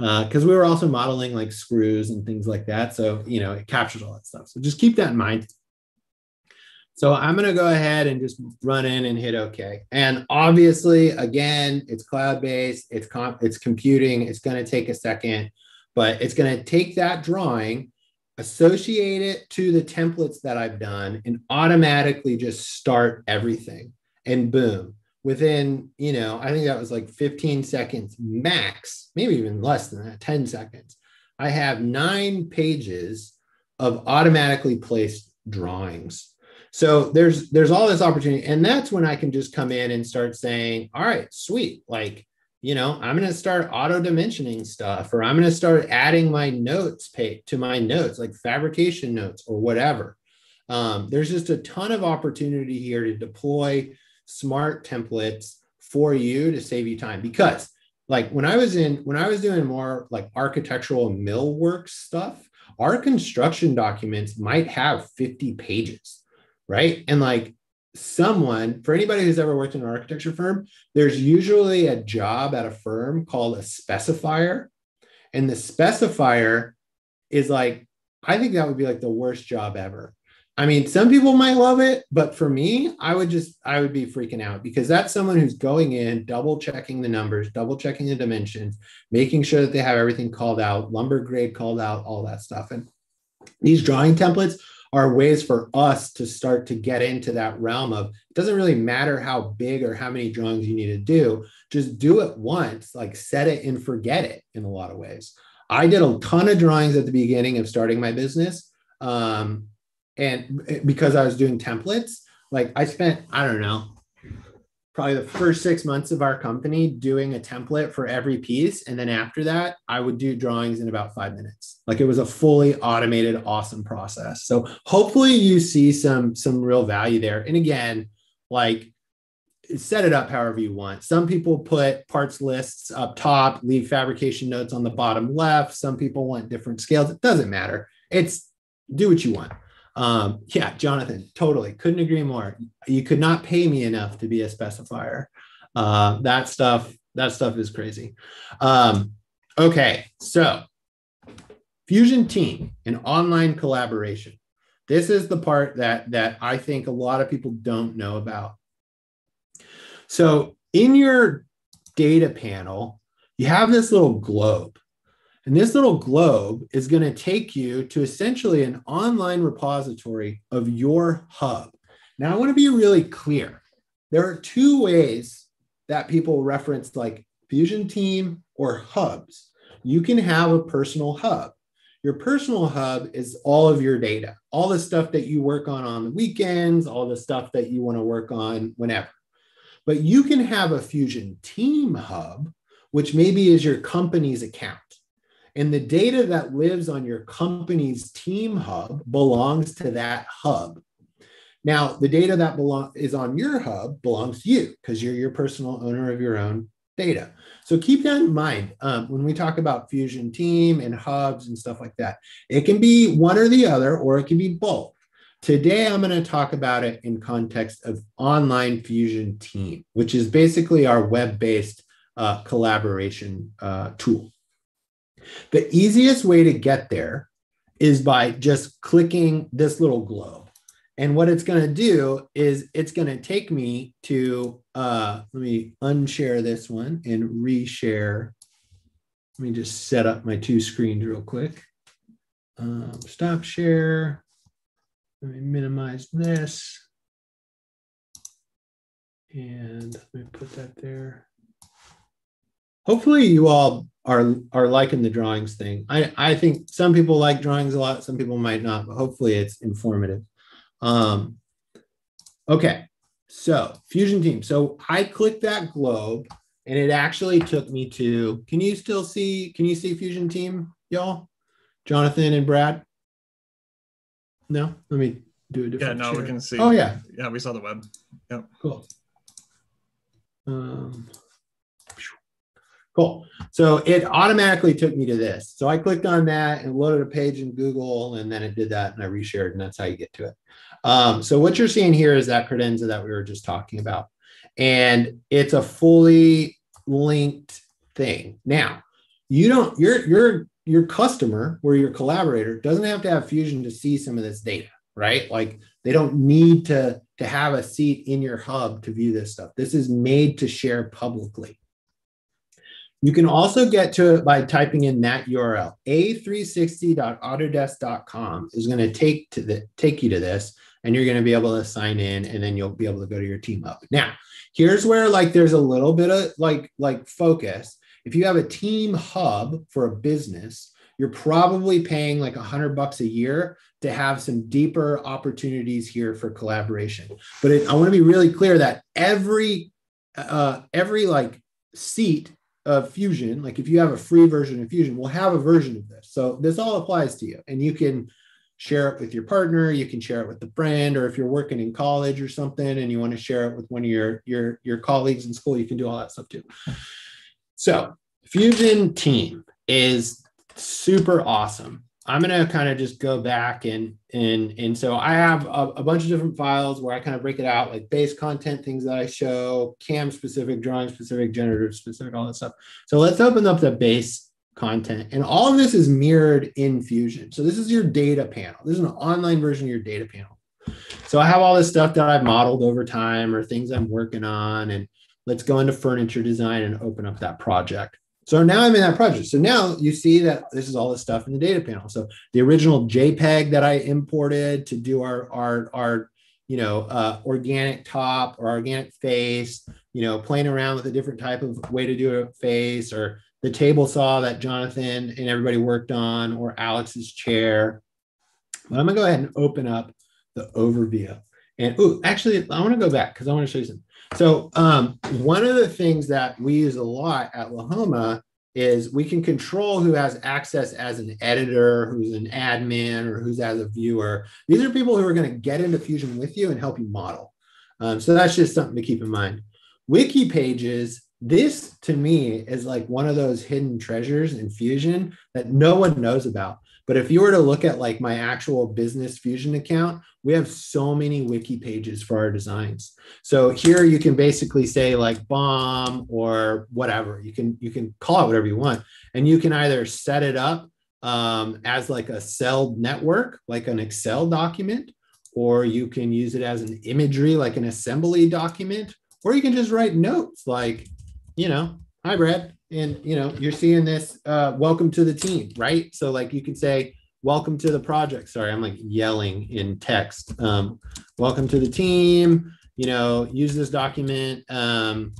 uh, cause we were also modeling like screws and things like that. So, you know, it captures all that stuff. So just keep that in mind. So I'm going to go ahead and just run in and hit okay. And obviously again, it's cloud-based, it's comp it's computing. It's going to take a second, but it's going to take that drawing, associate it to the templates that I've done, and automatically just start everything. And boom, within, you know, I think that was like fifteen seconds max, maybe even less than that, ten seconds. I have nine pages of automatically placed drawings. So there's, there's all this opportunity. And that's when I can just come in and start saying, all right, sweet. Like, you know, I'm going to start auto dimensioning stuff, or I'm going to start adding my notes page to my notes, like fabrication notes or whatever. Um, there's just a ton of opportunity here to deploy smart templates for you to save you time. Because like when I was in, when I was doing more like architectural millwork stuff, our construction documents might have fifty pages, right? And like, someone, for anybody who's ever worked in an architecture firm, there's usually a job at a firm called a specifier. And the specifier is like, I think that would be like the worst job ever. I mean, some people might love it, but for me, I would just, I would be freaking out, because that's someone who's going in, double checking the numbers, double checking the dimensions, making sure that they have everything called out, lumber grade called out, all that stuff. And these drawing templates are ways for us to start to get into that realm of, it doesn't really matter how big or how many drawings you need to do, just do it once, like set it and forget it in a lot of ways. I did a ton of drawings at the beginning of starting my business. Um, and because I was doing templates, like I spent, I don't know, probably the first six months of our company doing a template for every piece. And then after that, I would do drawings in about five minutes. Like it was a fully automated, awesome process. So hopefully you see some, some real value there. And again, like set it up however you want. Some people put parts lists up top, leave fabrication notes on the bottom left. Some people want different scales. It doesn't matter. It's do what you want. Um, yeah, Jonathan, totally. Couldn't agree more. You could not pay me enough to be a specifier. Uh, that stuff, that stuff is crazy. Um, okay, so Fusion Team and online collaboration. This is the part that, that I think a lot of people don't know about. So in your data panel, you have this little globe. And this little globe is going to take you to essentially an online repository of your hub. Now, I want to be really clear. There are two ways that people reference like Fusion Team or hubs. You can have a personal hub. Your personal hub is all of your data, all the stuff that you work on on the weekends, all the stuff that you want to work on whenever. But you can have a Fusion Team hub, which maybe is your company's account. And the data that lives on your company's team hub belongs to that hub. Now, the data that belong, is on your hub belongs to you because you're your personal owner of your own data. So keep that in mind um, when we talk about Fusion Team and hubs and stuff like that. It can be one or the other, or it can be both. Today, I'm going to talk about it in context of online Fusion Team, which is basically our web-based uh, collaboration uh, tool. The easiest way to get there is by just clicking this little globe. And what it's going to do is it's going to take me to, uh, let me unshare this one and reshare. Let me just set up my two screens real quick. Um, stop share. Let me minimize this. And let me put that there. Hopefully you all are, are liking the drawings thing. I, I think some people like drawings a lot, some people might not, but hopefully it's informative. Um, okay, so Fusion Team. So I clicked that globe and it actually took me to, can you still see, can you see Fusion Team, y'all? Jonathan and Brad? No, let me do a different Yeah, no, share. We can see. Oh yeah. Yeah, we saw the web. Yep. Cool. Um, Cool. So it automatically took me to this. So I clicked on that and loaded a page in Google, and then it did that and I reshared, and that's how you get to it. Um, so what you're seeing here is that credenza that we were just talking about. And it's a fully linked thing. Now, you don't, your, your, your customer or your collaborator doesn't have to have Fusion to see some of this data, right? Like they don't need to, to have a seat in your hub to view this stuff. This is made to share publicly. You can also get to it by typing in that U R L. A three sixty dot autodesk dot com is going to take to the, take you to this, and you're going to be able to sign in, and then you'll be able to go to your team hub. Now, here's where like there's a little bit of like like focus. If you have a team hub for a business, you're probably paying like a hundred bucks a year to have some deeper opportunities here for collaboration. But it, I want to be really clear that every uh, every like seat of Fusion, like if you have a free version of Fusion, we'll have a version of this. So this all applies to you, and you can share it with your partner, you can share it with the friend, or if you're working in college or something and you want to share it with one of your, your, your colleagues in school, you can do all that stuff too. So Fusion Team is super awesome. I'm going to kind of just go back and, and, and so I have a, a bunch of different files where I kind of break it out, like base content, things that I show, C A M specific, drawing specific, generative specific, all that stuff. So let's open up the base content. And all of this is mirrored in Fusion. So this is your data panel. This is an online version of your data panel. So I have all this stuff that I've modeled over time or things I'm working on. And let's go into furniture design and open up that project. So now I'm in that project. So now you see that this is all the stuff in the data panel. So the original JPEG that I imported to do our, our, our you know, uh, organic top or organic face, you know, playing around with a different type of way to do a face, or the table saw that Jonathan and everybody worked on, or Alex's chair. But I'm gonna go ahead and open up the overview. And ooh, actually, I wanna go back because I wanna show you something. So um, one of the things that we use a lot at Wilhoma is we can control who has access as an editor, who's an admin, or who's as a viewer. These are people who are going to get into Fusion with you and help you model. Um, so that's just something to keep in mind. wiki pages, this to me is like one of those hidden treasures in Fusion that no one knows about. But if you were to look at like my actual business Fusion account, we have so many wiki pages for our designs. So here you can basically say like bomb or whatever. You can, you can call it whatever you want. And you can either set it up um, as like a celled network, like an Excel document, or you can use it as an imagery, like an assembly document, or you can just write notes like, you know, hi, Brad. And, you know, you're seeing this, uh, welcome to the team, right? So like you can say, welcome to the project. Sorry, I'm like yelling in text. Um, welcome to the team, you know, use this document um,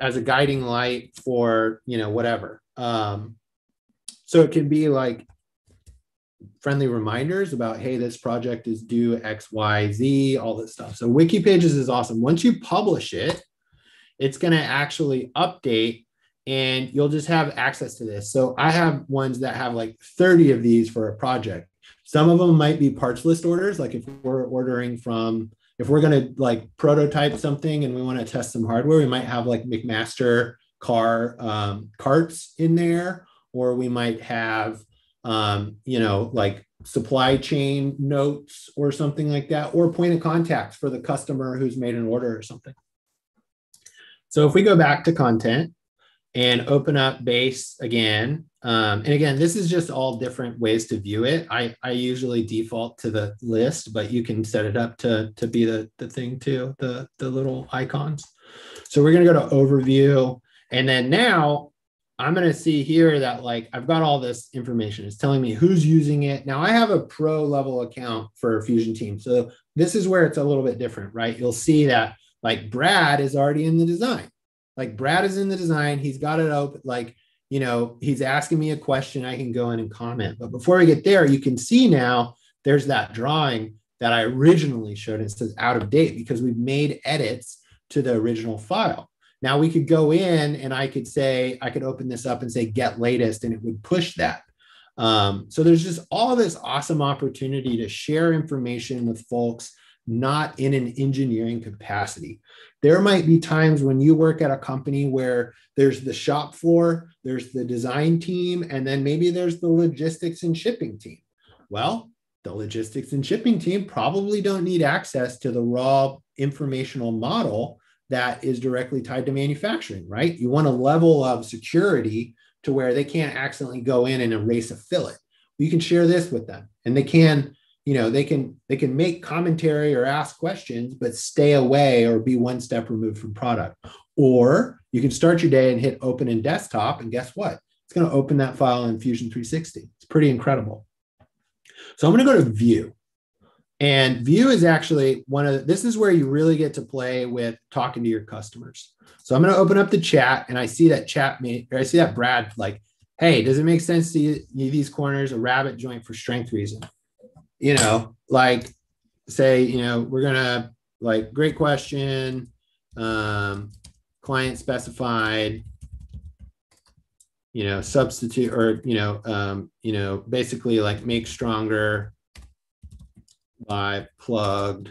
as a guiding light for, you know, whatever. Um, so it can be like friendly reminders about, hey, this project is due X, Y, Z, all this stuff. So wiki pages is awesome. Once you publish it, it's going to actually update and you'll just have access to this. So I have ones that have like thirty of these for a project. Some of them might be parts list orders. Like if we're ordering from, if we're going to like prototype something and we want to test some hardware, we might have like McMaster-Carr um, carts in there, or we might have, um, you know, like supply chain notes or something like that, or point of contact for the customer who's made an order or something. So if we go back to content and open up base again, um, and again, this is just all different ways to view it. I, I usually default to the list, but you can set it up to, to be the, the thing too, the, the little icons. So we're gonna go to overview. And then now I'm gonna see here that like, I've got all this information. It's telling me who's using it. Now I have a pro level account for Fusion Team. So this is where it's a little bit different, right? You'll see that like Brad is already in the design. Like Brad is in the design. He's got it open. Like, you know, he's asking me a question. I can go in and comment. But before we get there, you can see now there's that drawing that I originally showed. It says out of date because we've made edits to the original file. Now we could go in and I could say, I could open this up and say get latest and it would push that. Um, so there's just all this awesome opportunity to share information with folks not in an engineering capacity. There might be times when you work at a company where there's the shop floor, there's the design team, and then maybe there's the logistics and shipping team. Well, the logistics and shipping team probably don't need access to the raw informational model that is directly tied to manufacturing, right? You want a level of security to where they can't accidentally go in and erase a fillet. You can share this with them and they can You know, they can they can make commentary or ask questions, but stay away or be one step removed from product. Or you can start your day and hit open in desktop, and guess what? It's going to open that file in Fusion three sixty. It's pretty incredible. So I'm going to go to view. And view is actually one of the, this is where you really get to play with talking to your customers. So I'm going to open up the chat, and I see that chat me, or I see that Brad like, hey, does it make sense to use these corners a rabbit joint for strength reason? You know, like say, you know, we're gonna like, great question, um, client specified, you know, substitute or, you know, um, you know, basically like make stronger by plugged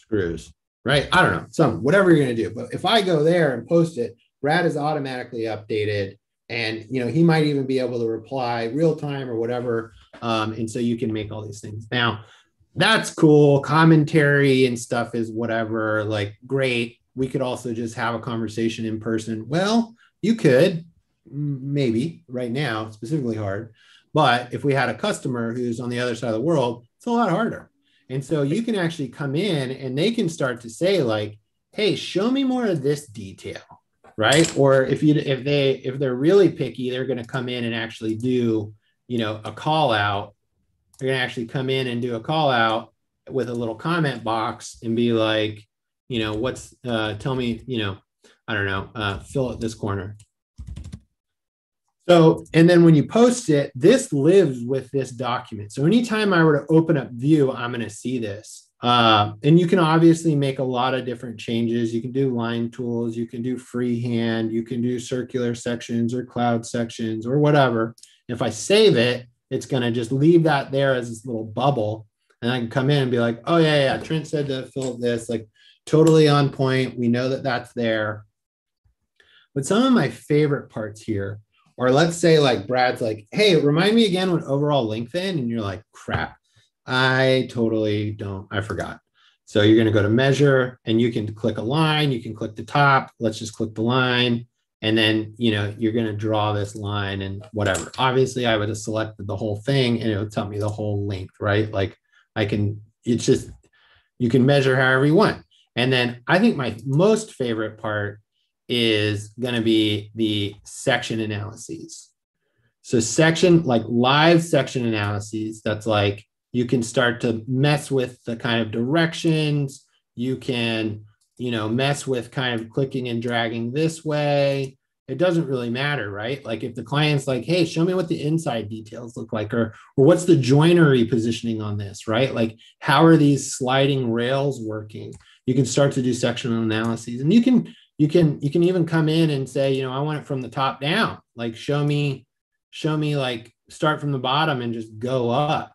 screws, right? I don't know, some, whatever you're gonna do. But if I go there and post it, Brad is automatically updated. And, you know, he might even be able to reply real time or whatever. Um, and so you can make all these things. Now, that's cool. Commentary and stuff is whatever, like, great. We could also just have a conversation in person. Well, you could, maybe right now, it's specifically hard. But if we had a customer who's on the other side of the world, it's a lot harder. And so you can actually come in and they can start to say like, hey, show me more of this detail. Right. Or if you if they if they're really picky, they're going to come in and actually do, you know, a call out. They're going to actually come in and do a call out with a little comment box and be like, you know, what's uh, tell me, you know, I don't know, uh, fill out this corner. So and then when you post it, this lives with this document. So anytime I were to open up view, I'm going to see this. Uh, and you can obviously make a lot of different changes. You can do line tools, you can do freehand, you can do circular sections or cloud sections or whatever. And if I save it, it's going to just leave that there as this little bubble. And I can come in and be like, oh yeah, yeah, Trent said to fill this. Like, totally on point. We know that that's there. But some of my favorite parts here are, let's say like Brad's like, hey, remind me again what overall length is, and you're like, crap, I totally don't, I forgot. So you're going to go to measure and you can click a line, you can click the top, let's just click the line. And then, you know, you're going to draw this line and whatever. Obviously, I would have selected the whole thing and it would tell me the whole length, right? Like I can, it's just, you can measure however you want. And then I think my most favorite part is going to be the section analyses. So section, like live section analyses, that's like, you can start to mess with the kind of directions. You can, you know, mess with kind of clicking and dragging this way. It doesn't really matter, right? Like if the client's like, hey, show me what the inside details look like, or, or what's the joinery positioning on this, right? Like how are these sliding rails working? You can start to do sectional analyses, and you can, you can, you can even come in and say, you know, I want it from the top down. Like show me, show me like start from the bottom and just go up.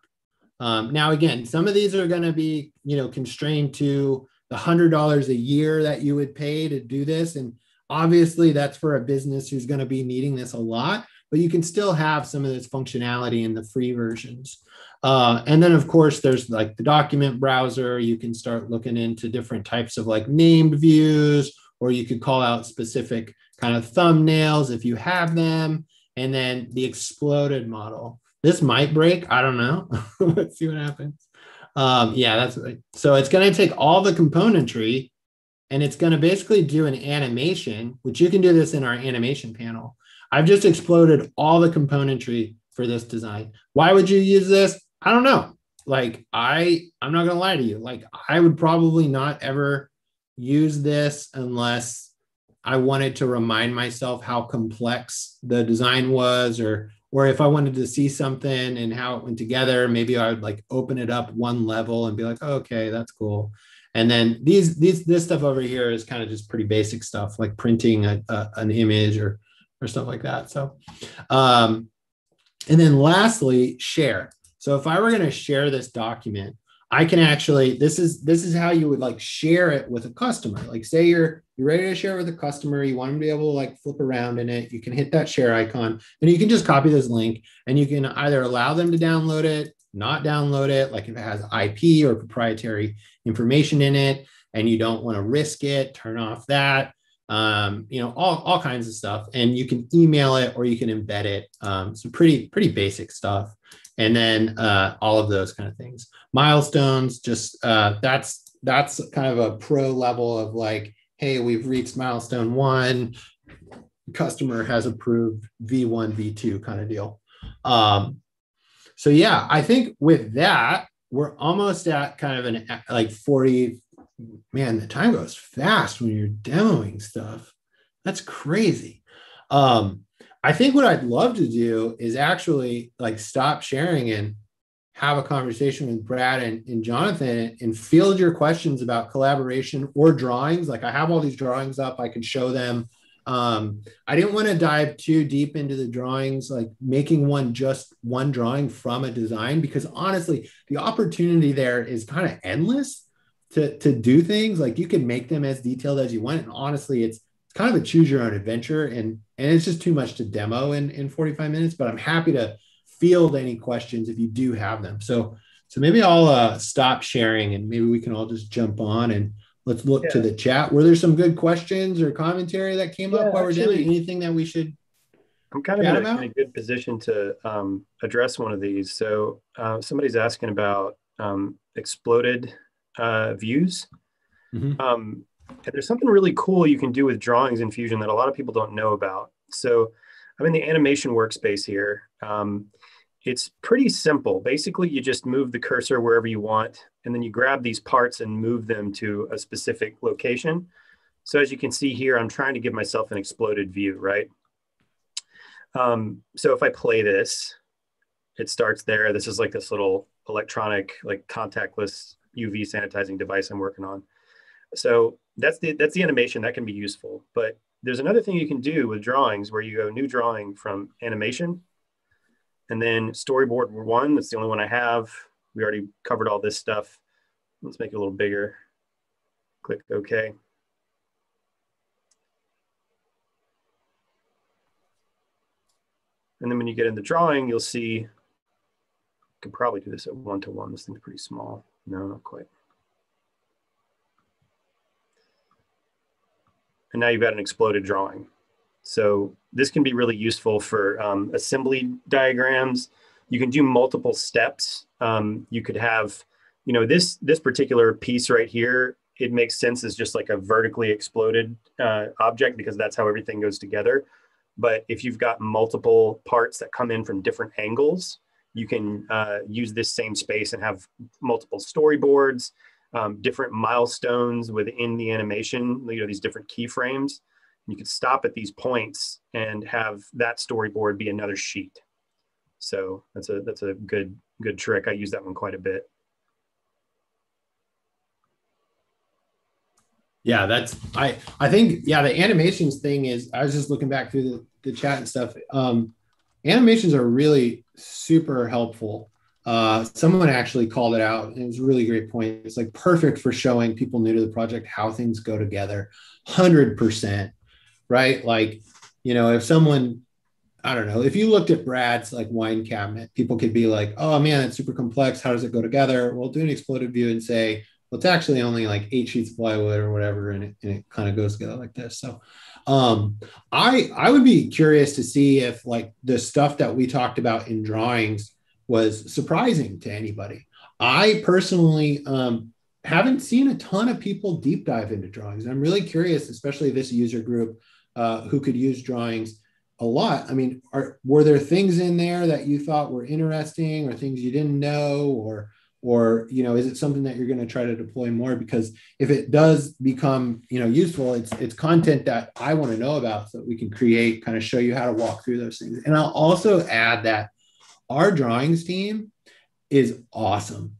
Um, now, again, some of these are going to be, you know, constrained to the one hundred dollars a year that you would pay to do this. And obviously that's for a business who's going to be needing this a lot, but you can still have some of this functionality in the free versions. Uh, and then, of course, there's like the document browser. You can start looking into different types of like named views, or you could call out specific kind of thumbnails if you have them. And then the exploded model. This might break. I don't know. Let's see what happens. Um, yeah, that's right. So it's going to take all the componentry and it's going to basically do an animation, which you can do this in our animation panel. I've just exploded all the componentry for this design. Why would you use this? I don't know. Like I, I'm not going to lie to you. Like I would probably not ever use this unless I wanted to remind myself how complex the design was, or or if I wanted to see something and how it went together, maybe I would like open it up one level and be like, oh, okay, that's cool. And then these, these, this stuff over here is kind of just pretty basic stuff like printing a, a, an image or, or stuff like that. So, um, and then lastly, share. So if I were going to share this document, I can actually, this is, this is how you would like share it with a customer. Like say you're, you're ready to share with a customer, you want them to be able to like flip around in it, you can hit that share icon and you can just copy this link and you can either allow them to download it, not download it, like if it has I P or proprietary information in it and you don't want to risk it, turn off that, um, you know, all, all kinds of stuff. And you can email it or you can embed it. Um, so pretty, pretty basic stuff. And then uh, all of those kind of things. Milestones, just uh, that's that's kind of a pro level of like, hey, we've reached milestone one, customer has approved V one, V two kind of deal. Um, so yeah, I think with that, we're almost at kind of an like forty, man, the time goes fast when you're demoing stuff. That's crazy. Um, I think what I'd love to do is actually like stop sharing and have a conversation with Brad and, and Jonathan and field your questions about collaboration or drawings. Like I have all these drawings up, I can show them. Um, I didn't want to dive too deep into the drawings, like making one, just one drawing from a design, because honestly, the opportunity there is kind of endless to, to do things. Like you can make them as detailed as you want. And honestly, it's kind of a choose your own adventure, and and it's just too much to demo in in forty-five minutes, but I'm happy to field any questions if you do have them. So so maybe I'll uh, stop sharing and maybe we can all just jump on and let's look yeah. to the chat. Were there some good questions or commentary that came yeah, up while we're doing anything that we should? I'm kind of in a, in a good position to um, address one of these. So uh, somebody's asking about um, exploded uh, views. Mm-hmm. um, And there's something really cool you can do with drawings in Fusion that a lot of people don't know about. So I'm in the animation workspace here. Um, it's pretty simple. Basically, you just move the cursor wherever you want, and then you grab these parts and move them to a specific location. So as you can see here, I'm trying to give myself an exploded view, right? Um, so if I play this, it starts there. This is like this little electronic, like contactless U V sanitizing device I'm working on. So that's the, that's the animation that can be useful, but there's another thing you can do with drawings where you go new drawing from animation and then storyboard one, that's the only one I have. We already covered all this stuff. Let's make it a little bigger. Click OK. And then when you get into drawing, you'll see, I could probably do this at one to one. This thing's pretty small. No, not quite. And now you've got an exploded drawing. So this can be really useful for um, assembly diagrams. You can do multiple steps. Um, you could have, you know, this, this particular piece right here, it makes sense as just like a vertically exploded uh, object because that's how everything goes together. But if you've got multiple parts that come in from different angles, you can uh, use this same space and have multiple storyboards, um, different milestones within the animation, you know, these different keyframes. You could stop at these points and have that storyboard be another sheet. So that's a, that's a good, good trick. I use that one quite a bit. Yeah, that's, I, I think, yeah, the animations thing is, I was just looking back through the, the chat and stuff. Um, animations are really super helpful. Uh, someone actually called it out, and it was a really great point. It's like perfect for showing people new to the project how things go together, one hundred percent, right? Like, you know, if someone, I don't know, if you looked at Brad's like wine cabinet, people could be like, oh man, it's super complex. How does it go together? Well, do an exploded view and say, well, it's actually only like eight sheets of plywood or whatever, and it, and it kind of goes together like this. So um, I, I would be curious to see if like the stuff that we talked about in drawings was surprising to anybody. I personally um, haven't seen a ton of people deep dive into drawings. I'm really curious, especially this user group uh, who could use drawings a lot. I mean, are, were there things in there that you thought were interesting or things you didn't know, or Or, you know, is it something that you're going to try to deploy more? Because if it does become, you know, useful, it's it's content that I want to know about so that we can create, kind of show you how to walk through those things. And I'll also add that our drawings team is awesome.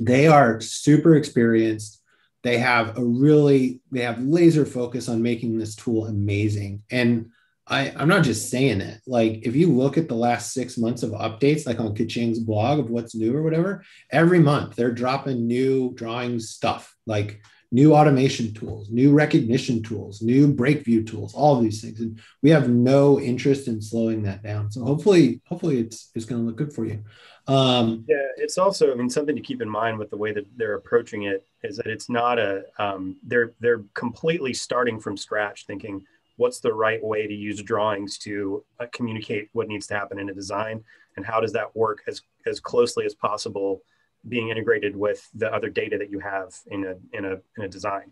They are super experienced. They have a really, they have laser focus on making this tool amazing. And I, I'm not just saying that. Like, if you look at the last six months of updates, like on Kaching's blog of what's new or whatever, every month they're dropping new drawing stuff, like new automation tools, new recognition tools, new breakview tools, all of these things. And we have no interest in slowing that down. So hopefully, hopefully it's, it's going to look good for you. Um, yeah, it's also, I mean, something to keep in mind with the way that they're approaching it is that it's not a, um, they're, they're completely starting from scratch thinking, what's the right way to use drawings to uh, communicate what needs to happen in a design, and how does that work as, as closely as possible, being integrated with the other data that you have in a, in a, in a design.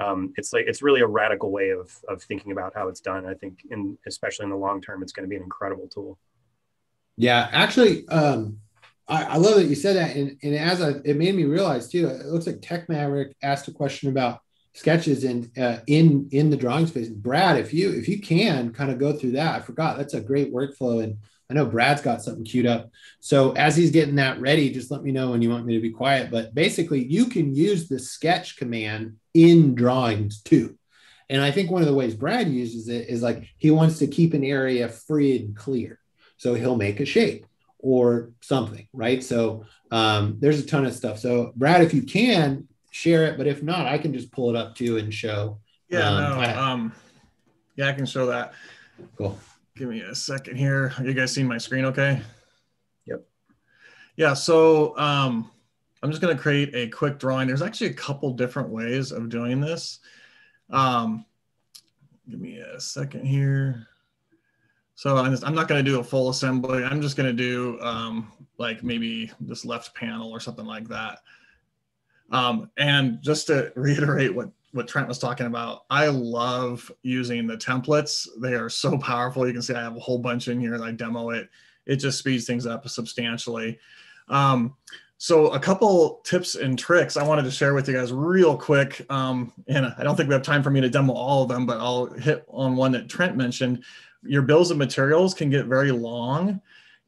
Um, it's like, it's really a radical way of, of thinking about how it's done. I think, in, especially in the long term, it's going to be an incredible tool. Yeah, actually, um, I, I love that you said that. And, and as I, it made me realize too, it looks like Tech Maverick asked a question about sketches in uh, in in the drawing space. Brad, if you if you can kind of go through that, I forgot that's a great workflow, and I know Brad's got something queued up. So as he's getting that ready, just let me know when you want me to be quiet. But basically, you can use the sketch command in drawings too, and I think one of the ways Brad uses it is like he wants to keep an area free and clear, so he'll make a shape or something, right? So um, there's a ton of stuff. So Brad, if you can, share it, but if not, I can just pull it up too and show. Yeah, um, no, I, um, yeah, I can show that. Cool. Give me a second here. Are you guys seeing my screen okay? Yep. Yeah, so um, I'm just going to create a quick drawing. There's actually a couple different ways of doing this. Um, give me a second here. So I'm, just, I'm not going to do a full assembly. I'm just going to do um, like maybe this left panel or something like that. Um, and just to reiterate what, what Trent was talking about, I love using the templates. They are so powerful. You can see I have a whole bunch in here and I demo it. It just speeds things up substantially. Um, so a couple tips and tricks I wanted to share with you guys real quick. Um, and I don't think we have time for me to demo all of them, but I'll hit on one that Trent mentioned. Your bills of materials can get very long,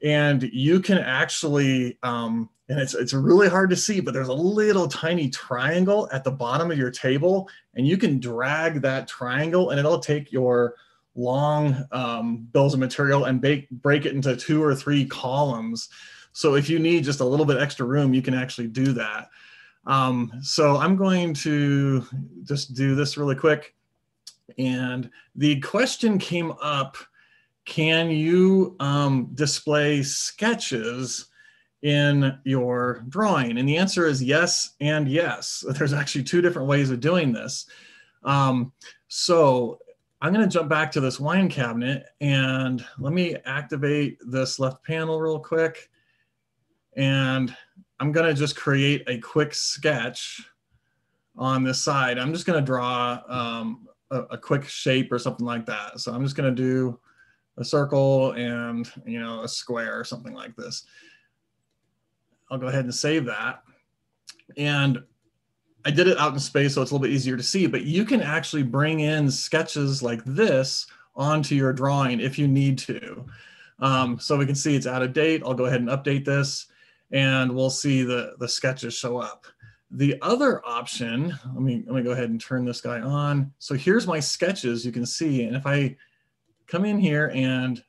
and you can actually, um, and it's, it's really hard to see, but there's a little tiny triangle at the bottom of your table, and you can drag that triangle and it'll take your long um, bills of material and bake, break it into two or three columns. So if you need just a little bit extra room, you can actually do that. Um, so I'm going to just do this really quick. And the question came up, can you um, display sketches in your drawing? And the answer is yes and yes. There's actually two different ways of doing this. Um, so I'm going to jump back to this wine cabinet, and let me activate this left panel real quick. And I'm going to just create a quick sketch on this side. I'm just going to draw um, a, a quick shape or something like that. So I'm just going to do a circle and, you know, a square or something like this. I'll go ahead and save that. And I did it out in space, so it's a little bit easier to see, but you can actually bring in sketches like this onto your drawing if you need to. Um, so we can see it's out of date. I'll go ahead and update this, and we'll see the, the sketches show up. The other option, let me, let me go ahead and turn this guy on. So here's my sketches, you can see, and if I come in here and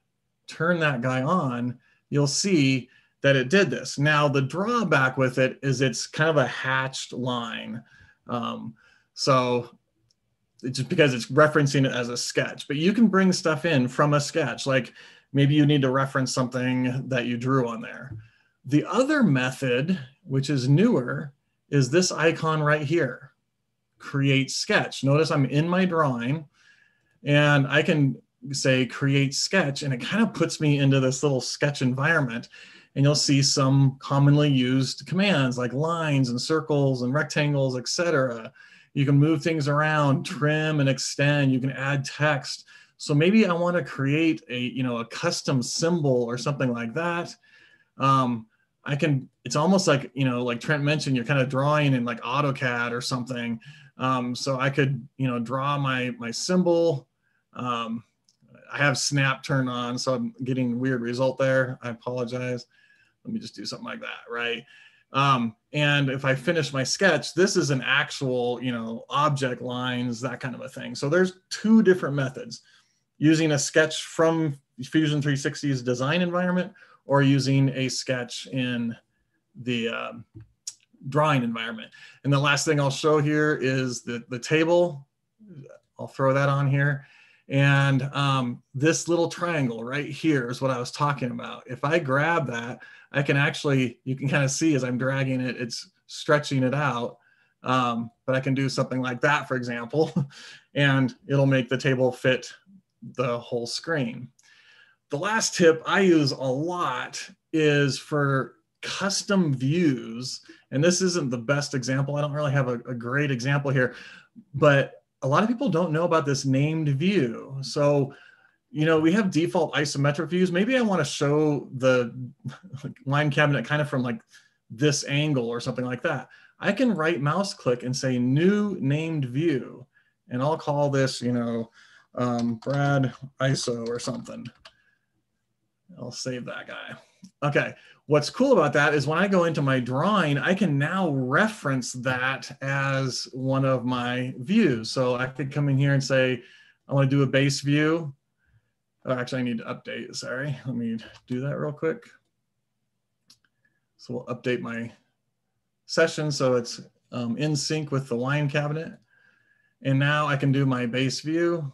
turn that guy on, you'll see that it did this. Now the drawback with it is it's kind of a hatched line. Um, so it's just because it's referencing it as a sketch, but you can bring stuff in from a sketch. Like maybe you need to reference something that you drew on there. The other method, which is newer, is this icon right here, create sketch. Notice I'm in my drawing and I can say create sketch, and it kind of puts me into this little sketch environment. And you'll see some commonly used commands like lines and circles and rectangles, et cetera. You can move things around, trim and extend. You can add text. So maybe I want to create a, you know, a custom symbol or something like that. Um, I can, it's almost like, you know, like Trent mentioned, you're kind of drawing in like AutoCAD or something. Um, so I could, you know, draw my, my symbol. Um, I have snap turned on, so I'm getting a weird result there. I apologize. Let me just do something like that, right? Um, and if I finish my sketch, this is an actual, you know, object lines, that kind of a thing. So there's two different methods, using a sketch from Fusion three sixty's design environment or using a sketch in the uh, drawing environment. And the last thing I'll show here is the, the table. I'll throw that on here. And um, this little triangle right here is what I was talking about. If I grab that, I can actually, you can kind of see as I'm dragging it, it's stretching it out. Um, but I can do something like that, for example, and it'll make the table fit the whole screen. The last tip I use a lot is for custom views. And this isn't the best example. I don't really have a, a great example here, but a lot of people don't know about this named view. So, you know, we have default isometric views. Maybe I want to show the wine cabinet kind of from like this angle or something like that. I can right mouse click and say new named view. And I'll call this, you know, um, Brad I S O or something. I'll save that guy. Okay. What's cool about that is when I go into my drawing, I can now reference that as one of my views. So I could come in here and say, I want to do a base view. Oh, actually, I need to update. Sorry. Let me do that real quick. So we'll update my session so it's um, in sync with the wine cabinet. And now I can do my base view.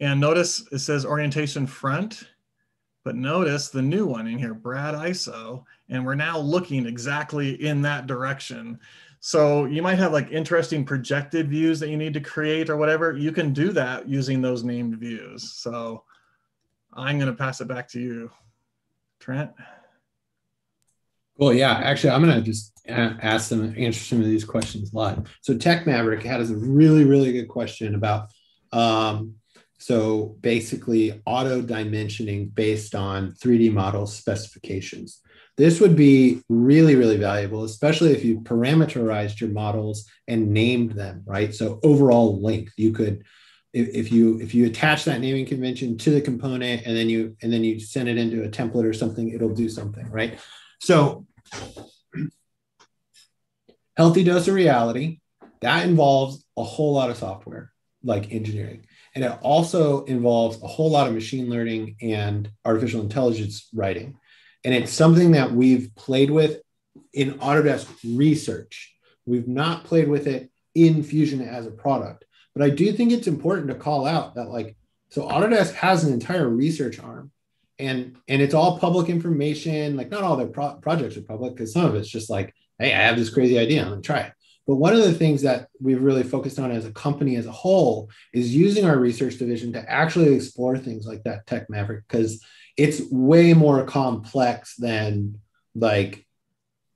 And notice it says orientation front. But notice the new one in here, Brad I S O, and we're now looking exactly in that direction. So you might have like interesting projected views that you need to create or whatever. You can do that using those named views. So I'm going to pass it back to you, Trent. Cool. Yeah, actually, I'm going to just ask them, answer some of these questions live. So Tech Maverick had a really, really good question about um, so basically auto dimensioning based on three D model specifications. This would be really, really valuable, especially if you parameterized your models and named them, right? So overall length, you could, if you if you attach that naming convention to the component and then you and then you send it into a template or something, it'll do something, right? So healthy dose of reality, that involves a whole lot of software like engineering. And it also involves a whole lot of machine learning and artificial intelligence writing. And it's something that we've played with in Autodesk research. We've not played with it in Fusion as a product, but I do think it's important to call out that, like, so Autodesk has an entire research arm, and and it's all public information. Like, not all their pro projects are public, because some of it's just like, hey, I have this crazy idea, I'm gonna try it. But one of the things that we've really focused on as a company as a whole is using our research division to actually explore things like that Tech Maverick, because it's way more complex than, like,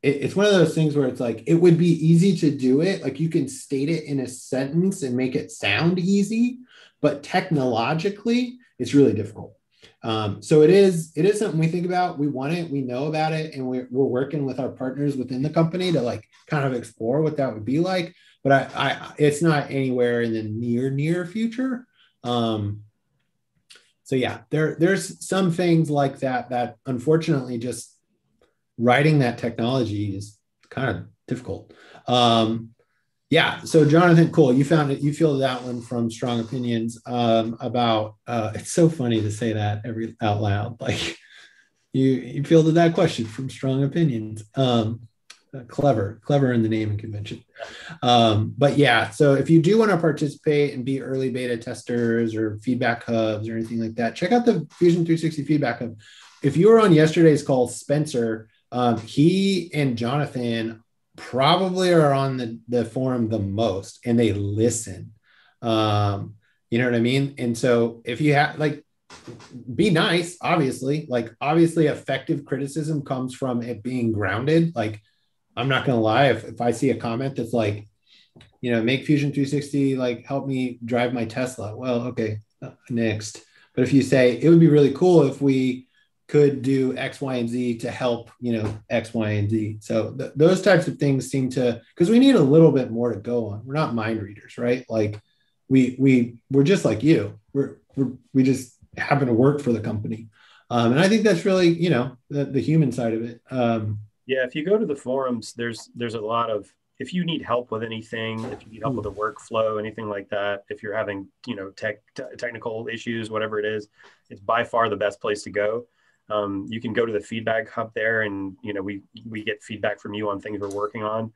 it, it's one of those things where it's like, it would be easy to do it. Like, you can state it in a sentence and make it sound easy, but technologically it's really difficult. Um, so it is, it is something we think about. We want it, we know about it, and we're, we're working with our partners within the company to, like, kind of explore what that would be like. But I, I it's not anywhere in the near, near future. Um, so yeah, there, there's some things like that, that unfortunately just writing that technology is kind of difficult. Um, Yeah. So Jonathan, cool. You found it. You feel that one from Strong Opinions um, about, uh, it's so funny to say that every out loud, like you, you fielded that question from Strong Opinions. Um, clever, clever in the naming convention. Um, but yeah, so if you do want to participate and be early beta testers or feedback hubs or anything like that, check out the Fusion three sixty feedback hub. If you were on yesterday's call, Spencer, um, he and Jonathan probably are on the, the forum the most, and they listen. Um, you know what I mean? And so if you have, like, be nice, obviously, like, obviously effective criticism comes from it being grounded. Like, I'm not going to lie. If, if I see a comment that's like, you know, make Fusion three sixty, like, help me drive my Tesla. Well, okay, next. But if you say, it would be really cool if we could do X, Y, and Z to help, you know, X, Y, and Z. So th those types of things seem to, because we need a little bit more to go on. We're not mind readers, right? Like, we, we, we're just like you. We're, we're we just happen to work for the company. Um, and I think that's really, you know, the, the human side of it. Um, yeah. If you go to the forums, there's, there's a lot of, if you need help with anything, if you need help with a workflow, anything like that, if you're having, you know, tech, technical issues, whatever it is, it's by far the best place to go. Um, you can go to the feedback hub there, and, you know, we, we get feedback from you on things we're working on.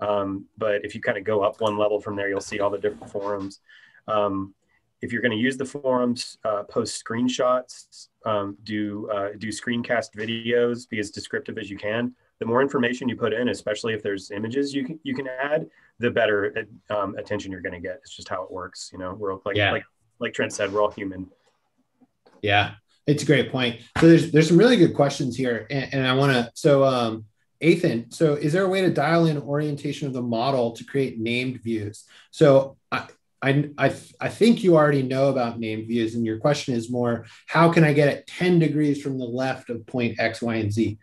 Um, but if you kind of go up one level from there, you'll see all the different forums. Um, if you're going to use the forums, uh, post screenshots, um, do, uh, do screencast videos, be as descriptive as you can. The more information you put in, especially if there's images you can, you can add, the better um, attention you're going to get. It's just how it works. You know, we're like, yeah. like, like Trent said, we're all human. Yeah. It's a great point. So there's there's some really good questions here, and, and I want to. So, um, Ethan, so is there a way to dial in orientation of the model to create named views? So I I I, I think you already know about named views, and your question is more, how can I get it ten degrees from the left of point X, Y, and Z?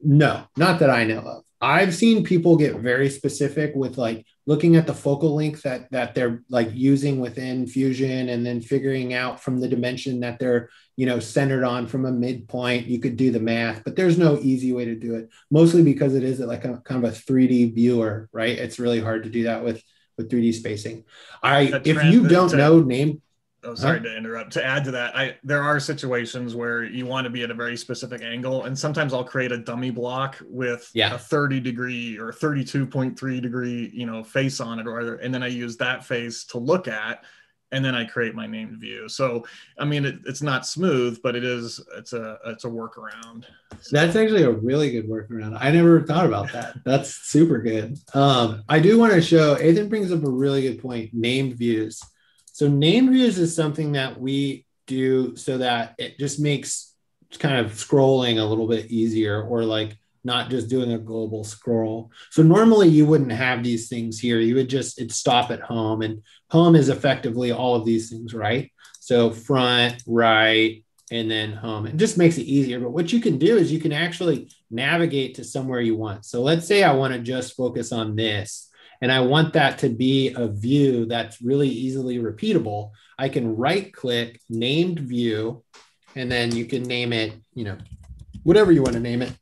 No, not that I know of. I've seen people get very specific with, like, looking at the focal length that that they're, like, using within Fusion, and then figuring out from the dimension that they're, you know, centered on from a midpoint. You could do the math, but there's no easy way to do it, mostly because it is like a kind of a three D viewer, right? It's really hard to do that with with three D spacing. I That's if you don't know name. Oh, sorry huh? to interrupt. To add to that, I, there are situations where you want to be at a very specific angle, and sometimes I'll create a dummy block with yeah. a thirty degree or thirty-two point three degree, you know, face on it, or and then I use that face to look at, and then I create my named view. So, I mean, it, it's not smooth, but it is. It's a it's a workaround. So. That's actually a really good workaround. I never thought about that. That's super good. Um, I do want to show. Ethan brings up a really good point. Named views. So named views is something that we do so that it just makes kind of scrolling a little bit easier, or like not just doing a global scroll. So normally you wouldn't have these things here. You would just, it'd stop at home, and home is effectively all of these things, right? So front, right, and then home. It just makes it easier. But what you can do is you can actually navigate to somewhere you want. So let's say I want to just focus on this, and I want that to be a view that's really easily repeatable. I can right click named view, and then you can name it, you know, whatever you want to name it.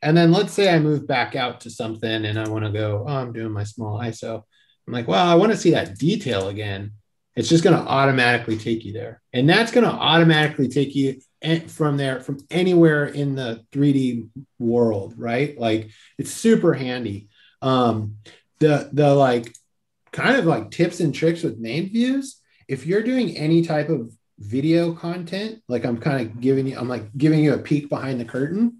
And then let's say I move back out to something and I want to go, oh, I'm doing my small I S O. I'm like, well, I want to see that detail again. It's just going to automatically take you there. And that's going to automatically take you from there, from anywhere in the three D world, right? Like, it's super handy. Um, the, the like kind of like tips and tricks with name views, if you're doing any type of video content, like I'm kind of giving you, I'm like giving you a peek behind the curtain.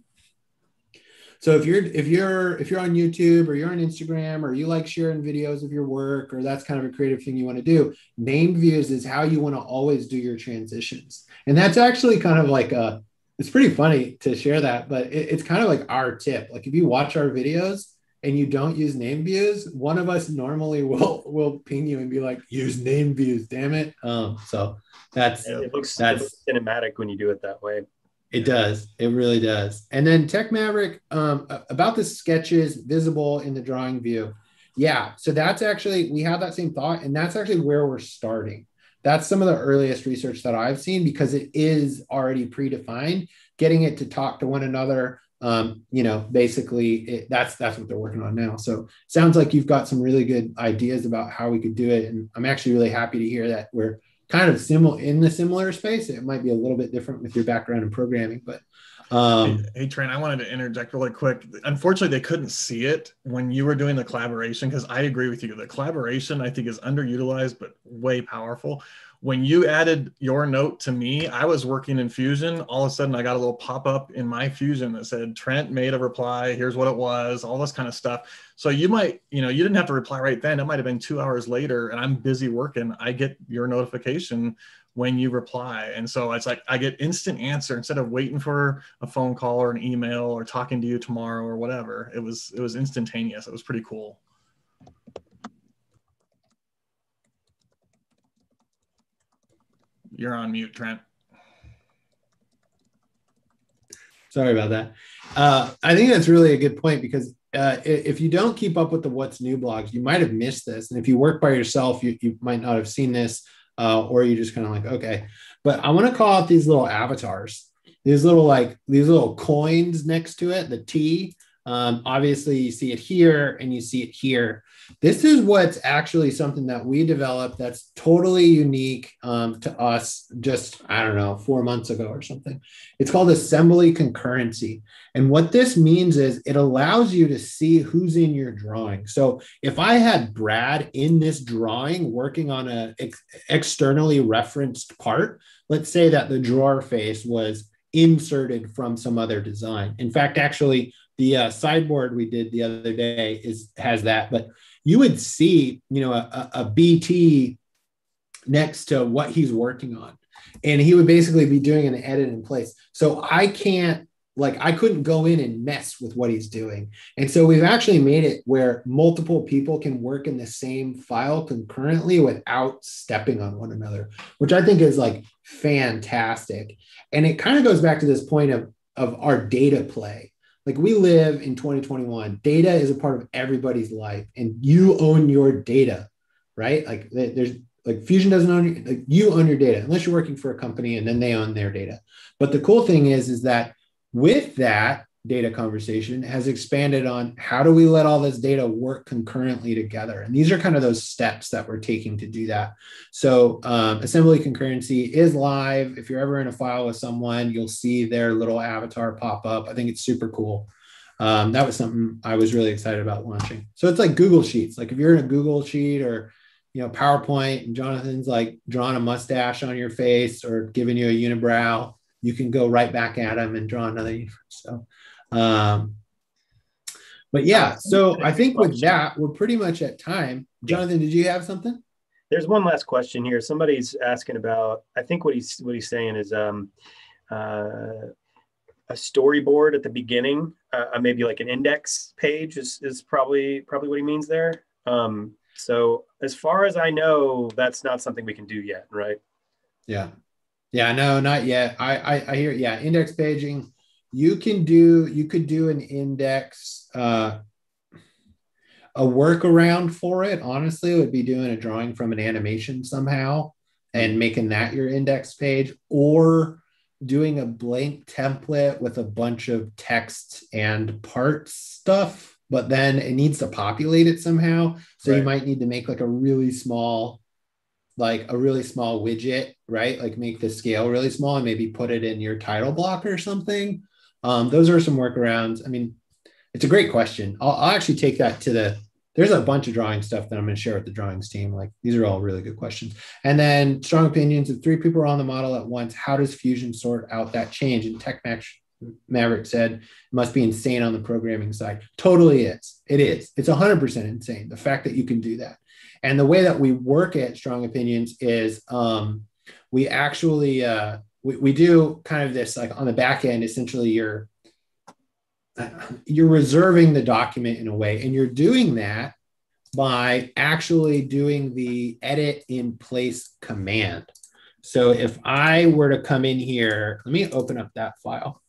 So if you're, if you're, if you're on YouTube or you're on Instagram or you like sharing videos of your work, or that's kind of a creative thing you want to do, named views is how you want to always do your transitions. And that's actually kind of like a, it's pretty funny to share that, but it, it's kind of like our tip. Like, if you watch our videos and you don't use named views, one of us normally will, will ping you and be like, use named views, damn it. Um, so that's, it looks, that's it looks cinematic when you do it that way. It does. It really does. And then Tech Maverick, um, about the sketches visible in the drawing view. Yeah. So that's actually, we have that same thought, and that's actually where we're starting. That's some of the earliest research that I've seen, because it is already predefined, getting it to talk to one another. Um, you know, basically it, that's, that's what they're working on now. So sounds like you've got some really good ideas about how we could do it. And I'm actually really happy to hear that we're kind of similar in the similar space. It might be a little bit different with your background in programming, but um hey, hey Trent, I wanted to interject really quick. Unfortunately, they couldn't see it when you were doing the collaboration, because I agree with you, the collaboration I think is underutilized but way powerful. When you added your note to me, I was working in Fusion, all of a sudden I got a little pop-up in my Fusion that said Trent made a reply, here's what it was, all this kind of stuff. So you might, you know, you didn't have to reply right then, it might have been two hours later, and I'm busy working, I get your notification when you reply. And so it's like, I get instant answer instead of waiting for a phone call or an email or talking to you tomorrow or whatever. It was, it was instantaneous. It was pretty cool. You're on mute, Trent. Sorry about that. Uh, I think that's really a good point, because Uh, if you don't keep up with the what's new blogs, you might have missed this. And if you work by yourself, you, you might not have seen this, uh, or you're just kind of like, okay. But I want to call out these little avatars, these little like these little coins next to it, the T. Um, obviously, you see it here and you see it here. This is what's actually something that we developed that's totally unique um, to us just, I don't know, four months ago or something. It's called assembly concurrency. And what this means is it allows you to see who's in your drawing. So if I had Brad in this drawing working on an ex externally referenced part, let's say that the drawer face was inserted from some other design. In fact, actually, the uh, sideboard we did the other day is has that, but you would see, you know, a, a B T next to what he's working on, and he would basically be doing an edit in place. So I can't, like, I couldn't go in and mess with what he's doing. And so we've actually made it where multiple people can work in the same file concurrently without stepping on one another, which I think is like fantastic. And it kind of goes back to this point of, of our data play. Like, we live in twenty twenty-one, data is a part of everybody's life, and you own your data, right? Like, there's like Fusion doesn't own, like, you own your data, unless you're working for a company and then they own their data. But the cool thing is, is that with that data conversation has expanded on how do we let all this data work concurrently together? And these are kind of those steps that we're taking to do that. So um, assembly concurrency is live. If you're ever in a file with someone, you'll see their little avatar pop up. I think it's super cool. Um, that was something I was really excited about launching. So it's like Google Sheets. Like, if you're in a Google Sheet or, you know, PowerPoint, and Jonathan's like drawing a mustache on your face or giving you a unibrow, you can go right back at him and draw another unibrow. So Um, but yeah, so I think with that, we're pretty much at time. Jonathan, did you have something? There's one last question here. Somebody's asking about, I think what he's, what he's saying is, um, uh, a storyboard at the beginning, uh, maybe like an index page is, is probably, probably what he means there. Um, so as far as I know, that's not something we can do yet, right? Yeah. Yeah, no, not yet. I, I, I hear, yeah, index paging. You can do, you could do an index, uh, a workaround for it, honestly, would be doing a drawing from an animation somehow and making that your index page, or doing a blank template with a bunch of text and part stuff, but then it needs to populate it somehow. So right. You might need to make like a really small like a really small widget, right? Like make the scale really small and maybe put it in your title block or something. Um, those are some workarounds. I mean, it's a great question. I'll, I'll actually take that to the, there's a bunch of drawing stuff that I'm going to share with the drawings team. Like these are all really good questions. And then strong opinions. If three people are on the model at once, how does Fusion sort out that change? And Tech Maverick said, it must be insane on the programming side. Totally is. It is. It's one hundred percent insane. The fact that you can do that. And the way that we work at Strong Opinions is um, we actually, uh, we, we do kind of this, like on the back end, essentially you're, you're reserving the document in a way, and you're doing that by actually doing the edit in place command. So if I were to come in here, let me open up that file.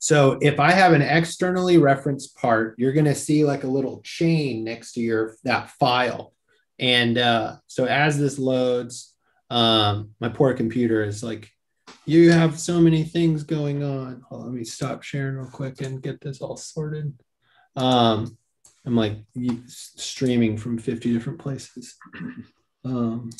So if I have an externally referenced part, you're going to see like a little chain next to your that file. And uh, so as this loads, um, my poor computer is like, you have so many things going on. Oh, let me stop sharing real quick and get this all sorted. Um, I'm like streaming from fifty different places. Um,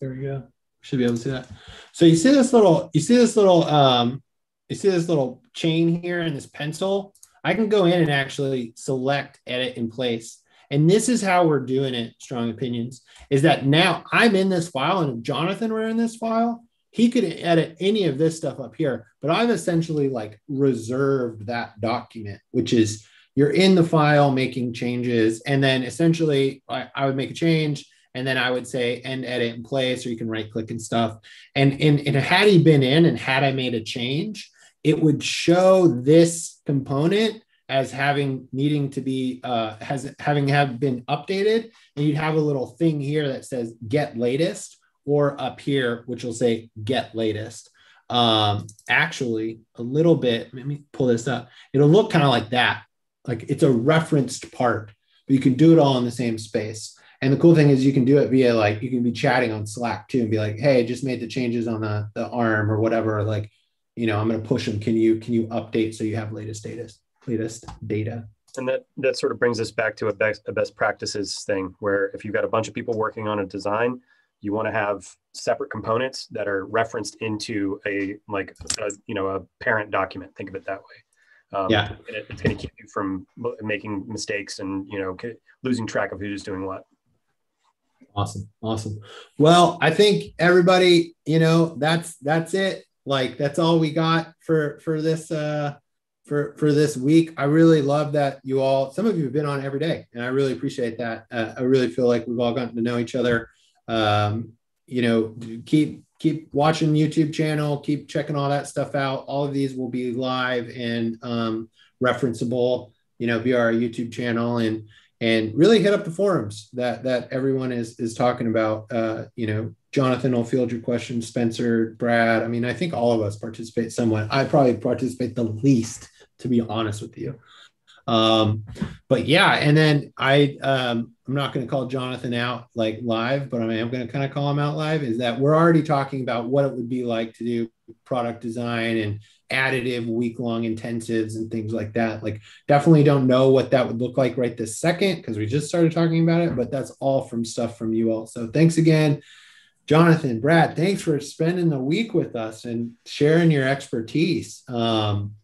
there we go. Should be able to see that. So you see this little, you see this little, um, you see this little chain here and this pencil. I can go in and actually select edit in place. And this is how we're doing it, Strong Opinions, is that now I'm in this file, and if Jonathan were in this file, he could edit any of this stuff up here, but I've essentially like reserved that document, which is you're in the file making changes. And then essentially I, I would make a change, and then I would say end edit in place, or you can right click and stuff. And, and, and had he been in and had I made a change, it would show this component as having needing to be, uh, has having have been updated. And you'd have a little thing here that says get latest, or up here, which will say get latest. Um, actually a little bit, let me pull this up. It'll look kind of like that. Like it's a referenced part, but you can do it all in the same space. And the cool thing is you can do it via like, you can be chatting on Slack too and be like, hey, I just made the changes on the, the arm or whatever. Like, you know, I'm going to push them. Can you, can you update so you have latest data? latest data. And that, that sort of brings us back to a best, a best practices thing, where if you've got a bunch of people working on a design, you want to have separate components that are referenced into a, like, a, you know, a parent document. Think of it that way. Um, yeah. And it, it's going to keep you from making mistakes and, you know, losing track of who's doing what. Awesome. Awesome. Well, I think everybody, you know, that's, that's it. Like, that's all we got for, for this, uh, for, for this week. I really love that you all, some of you have been on every day, and I really appreciate that. Uh, I really feel like we've all gotten to know each other. Um, you know, keep, keep watching the YouTube channel, keep checking all that stuff out. All of these will be live and um, referenceable, you know, via our YouTube channel, and, and really hit up the forums that, that everyone is, is talking about. Uh, you know, Jonathan will field your questions, Spencer, Brad. I mean, I think all of us participate somewhat. I probably participate the least, to be honest with you. Um, but yeah, and then I, um, I'm not going to call Jonathan out like live, but I mean, I'm going to kind of call him out live, is that we're already talking about what it would be like to do product design and additive week-long intensives and things like that. Like, definitely don't know what that would look like right this second, because we just started talking about it, but that's all from stuff from you all. So thanks again, Jonathan, Brad, thanks for spending the week with us and sharing your expertise. Um,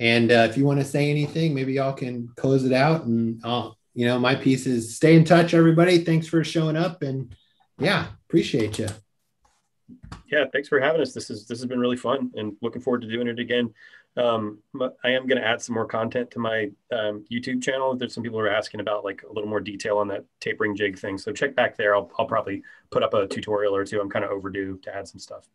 And uh, if you want to say anything, maybe y'all can close it out. And, uh, you know, my piece is stay in touch, everybody. Thanks for showing up. And yeah, appreciate you. Yeah, thanks for having us. This is this has been really fun, and looking forward to doing it again. Um, I am going to add some more content to my um, YouTube channel. There's some people who are asking about like a little more detail on that tapering jig thing. So check back there. I'll, I'll probably put up a tutorial or two. I'm kind of overdue to add some stuff.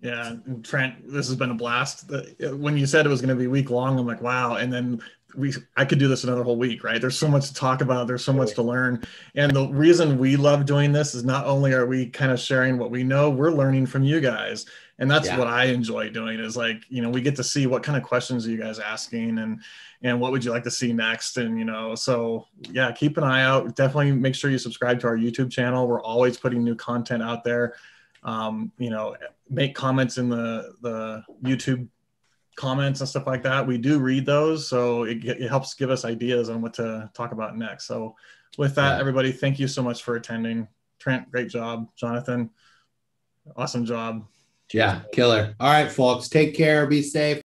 Yeah, and Trent, this has been a blast. When you said it was going to be week long, I'm like, wow. And then we, I could do this another whole week, right? There's so much to talk about. There's so much to learn. And the reason we love doing this is not only are we kind of sharing what we know, we're learning from you guys. And that's yeah. what I enjoy doing, is like, you know, we get to see what kind of questions are you guys asking, and, and what would you like to see next? And, you know, so yeah, keep an eye out. Definitely make sure you subscribe to our YouTube channel. We're always putting new content out there. Um, you know, make comments in the, the YouTube comments and stuff like that. We do read those, so it, it helps give us ideas on what to talk about next. So with that, everybody, thank you so much for attending. Trent, great job. Jonathan, awesome job. Yeah, killer. All right, folks, take care, be safe.